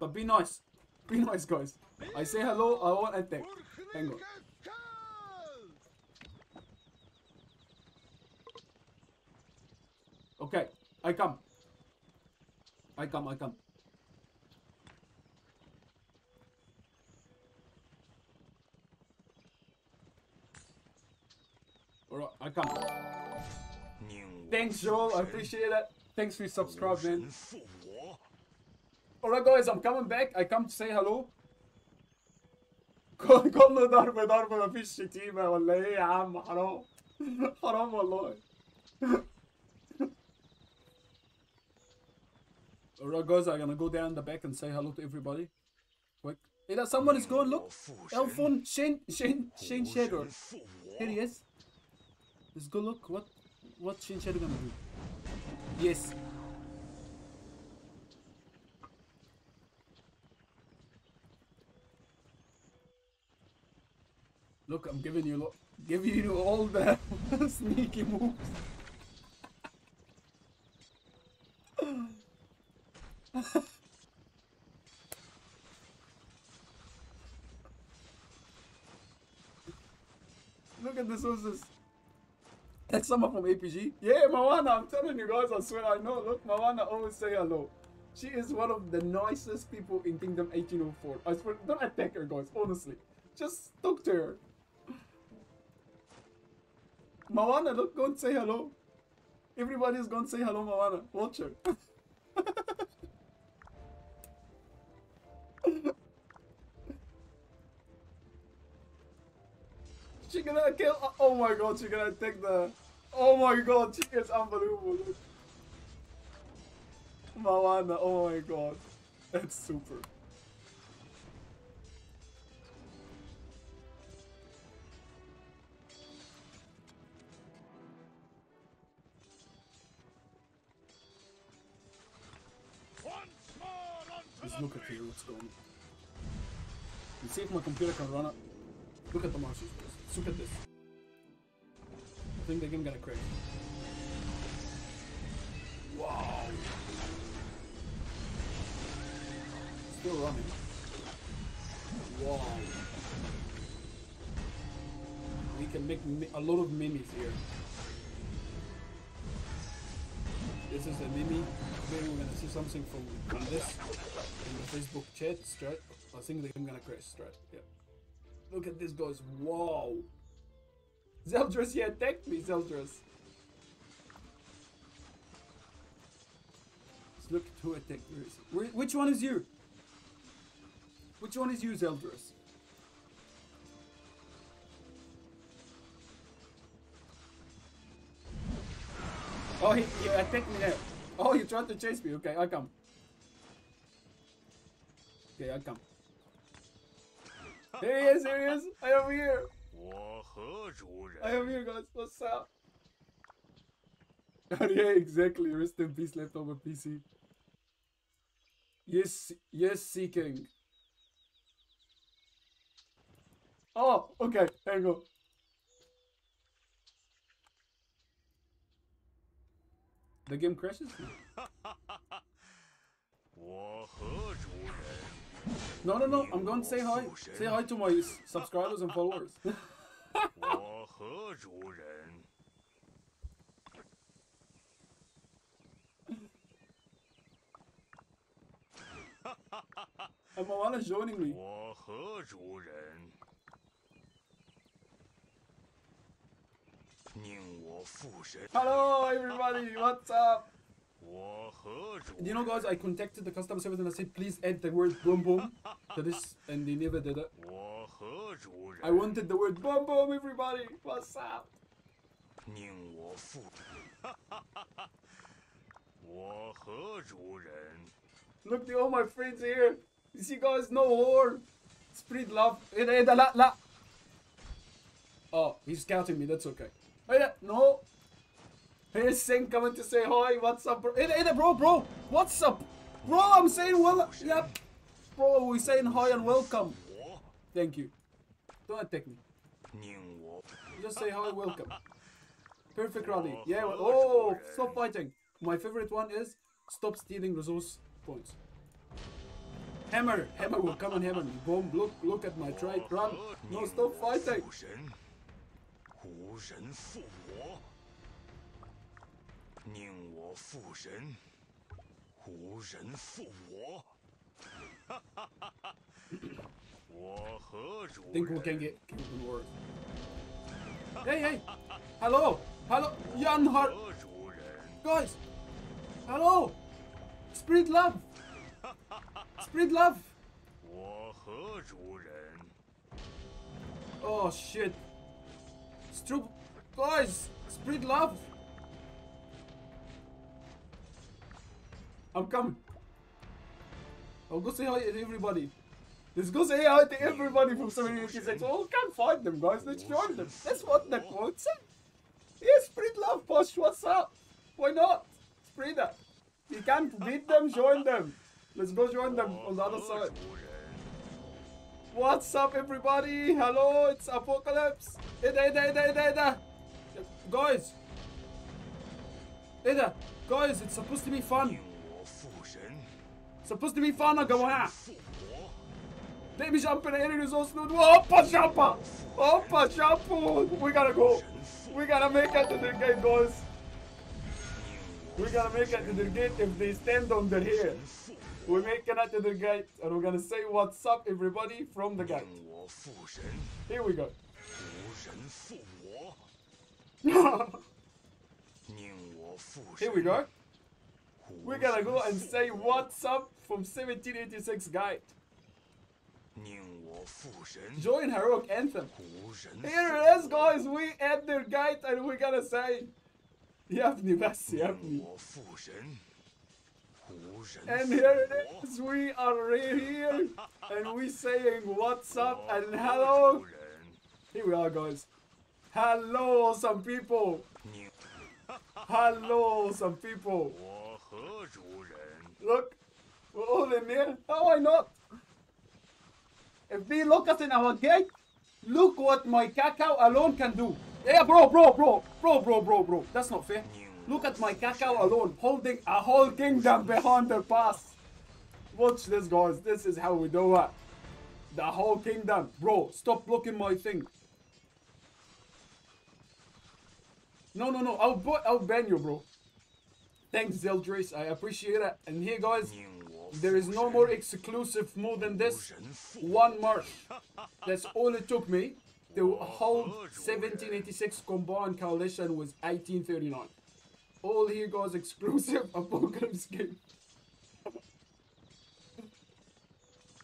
But be nice. Be nice, guys. I say hello. I won't attack. Hang on. Okay, I come. I come, I come. Alright, I come. Thanks, Joel. I appreciate it. Thanks for subscribing. Alright, guys, I'm coming back. I come to say hello. كله ضرب ضرب مفيش شتيمة ولا إيه يا عم حرام حرام والله. Alright, guys, I'm gonna go down in the back and say hello to everybody. Quick. Hey, that someone is going, look. Elfon Shane, Shane, Shane Shadow. Here he is. Let's go look what, what Shane Shadow gonna do. Yes. Look, I'm giving you, look, giving you all the sneaky moves. Look at this horses. That's someone from A P G. Yeah, Moana, I'm telling you guys, I swear I know. Look, Moana always say hello. She is one of the nicest people in Kingdom eighteen oh four. I swear, don't attack her, guys, honestly. Just talk to her. Moana, look, go and say hello. Everybody's gonna say hello, Moana. Watch her. She's gonna kill. Oh my god, she's gonna take the. Oh my god, she is unbelievable. Moana, oh my god. That's super. look at here what's going on. You see if my computer can run up. Look at the monsters. Look at this. I think the game gonna crash. Wow. Still running. Wow. We can make mi a lot of minis here. This is a mimi. Maybe we're gonna see something from, from this in the Facebook chat. Strat. I think I'm gonna crash. Strat. Yeah. Look at this, guys. Wow. Zeldris, he attacked me. Zeldris. Let's look at who attacked me. Where, which one is you? Which one is you, Zeldris? Oh, he, you attacked me there. Oh, you tried to chase me. Okay, I come. Okay, I come. Here he is, here he is. I am here. I am here, guys. What's up? Yeah, exactly. Rest in peace, leftover P C. Yes, yes, CKing. Oh, okay. Hang on. The game crashes? No, no, no, I'm going to say hi. Say hi to my subscribers and followers. And Moana's joining me. Hello everybody, what's up? You know, guys, I contacted the customer service and I said please add the word boom boom to this, and they never did it. I wanted the word boom boom, everybody, what's up? Look to all my friends here. You see, guys, no horn. Spread love. Oh, he's scouting me, that's okay. No! Here's Sing coming to say hi, what's up, bro? Hey, hey, bro, bro! What's up? Bro, I'm saying well. Yep. Bro, we're saying hi and welcome. Thank you. Don't attack me. Just say hi, welcome. Perfect rally. Yeah, oh, stop fighting. My favorite one is stop stealing resource points. Hammer, hammer will come and hammer me. Boom, look, look at my trade. Run. No, stop fighting. Think we can get killed in war. Hey, hey! Hello! Hello! Yan Heart! Guys! Hello! Spread love! Spread love! Oh shit! Stroop! Guys! Spread love! I'm coming. I'll go say hi to everybody. Let's go say hi to everybody from seventeen eighty-six. Oh, we can't find them, guys. Let's join them. That's what the quote said. Yeah, spread love, Posh. What's up? Why not? Spread that. You can't beat them, join them. Let's go join them on the other side. What's up, everybody? Hello, it's Apocalypse. Eda, eda, eda, eda, eda. Guys. Eda, guys, it's supposed to be fun. Supposed to be fun, I go out. Let me jump in the enemy resource node. Hoppa jumpa! Hoppa jumpa! We gotta go. We gotta make it to their gate, guys. We gotta make it to their gate if they stand on their head. We're making it to their gate and we're gonna say what's up, everybody, from the gate. Here we go. Here we go. We're gonna go and say what's up from seventeen eighty-six guide. Join Heroic Anthem. Here it is, guys. We at their guide and we're gonna say Yafni Basi Yafni. And here it is. We are right here and we saying what's up and hello. Here we are, guys. Hello, some people. Hello, some people. Look, Holy man, how I not? If they lock us in our gate, look what my cacao alone can do. Yeah, bro, bro, bro, bro, bro, bro, bro. That's not fair. Look at my cacao alone holding a whole kingdom behind their pass. Watch this, guys. This is how we do it. The whole kingdom. Bro, stop blocking my thing. No, no, no. I'll, I'll ban you, bro. Thanks, Zeldris. I appreciate it. And here, guys, there is no more exclusive move than this. One march. That's all it took me to hold seventeen eighty-six combined coalition with eighteen thirty-nine. All here goes exclusive Apocalypse Gaming.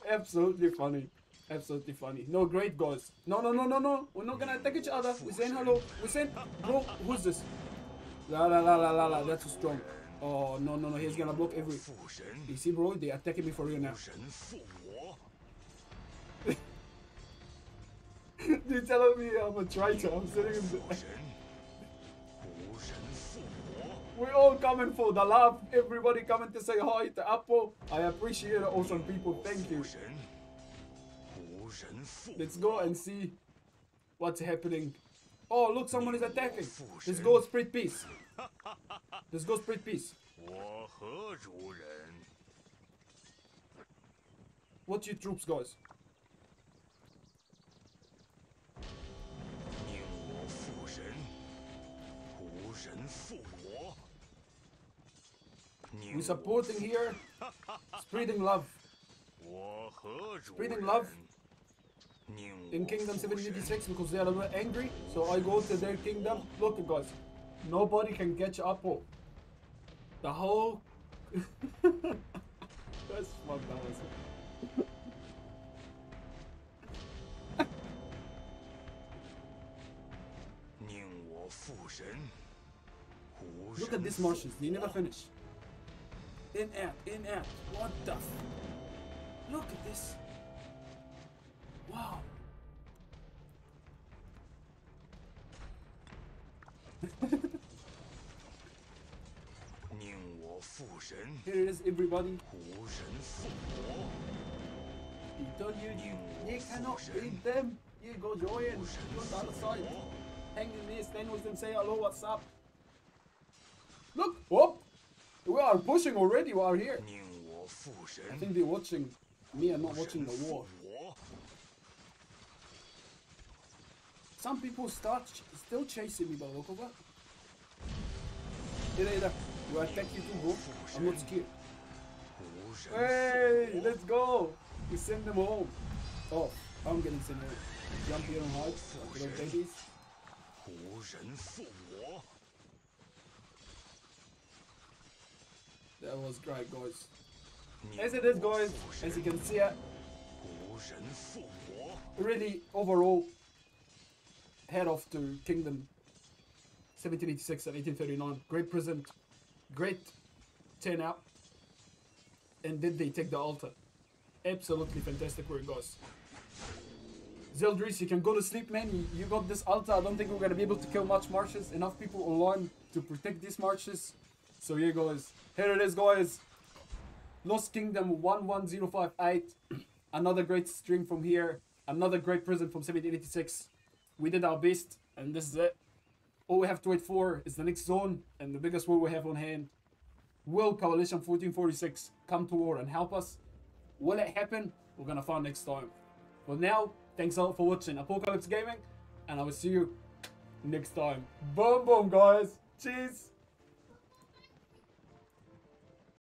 Absolutely funny. Absolutely funny. No, great guys. No, no, no, no, no. We're not gonna attack each other. We're saying hello. We're saying, bro, who's this? La la la la la la. That's too strong. Oh, no, no, no. He's gonna block every. You see, bro, they're attacking me for real now. They're telling me I'm a traitor. I'm sitting in the. We're all coming for the love. Everybody coming to say hi to Apple. I appreciate it, awesome people. Thank you. Let's go and see what's happening. Oh, look, someone is attacking. Let's go spread peace. Let's go spread peace. What's your troops, guys? We're supporting here, spreading love. Spreading love in Kingdom seventeen eighty-six because they are a little angry. So I go to their kingdom. Look, guys, nobody can catch up. Oh. The whole. That's my balance. Look at these Martians, they never finish. In out, in out. What the f? Look at this. Wow. Here it is, everybody. He told you, you cannot beat them. You go join. Go to the other side. Hang in there, stand with them, say hello, what's up. Look! Whoop! We are pushing already, we are here. I think they're watching me and not watching the war. Some people start ch still chasing me by Rokovat. Hey, later. We attack you too, bro. I'm not scared. Hey, let's go! We send them home. Oh, I'm getting sent home. Jump here and hide. I don't take these. That was great, guys. As it is, guys, as you can see, really overall head off to Kingdom seventeen eighty-six and eighteen thirty-nine. Great present, great turnout, and did they take the altar? Absolutely fantastic work, guys. Zeldris, you can go to sleep, man. You, you got this altar. I don't think we're gonna be able to kill much marches. Enough people online to protect these marches. So yeah, guys, here it is, guys. Lost Kingdom one one zero five eight. Another great stream from here. Another great present from seventeen eighty-six. We did our best, and this is it. All we have to wait for is the next zone and the biggest war we have on hand. Will Coalition fourteen forty-six come to war and help us? Will it happen? We're gonna find next time. For now, thanks a lot for watching Apocalypse Gaming, and I will see you next time. Boom, boom, guys. Cheers.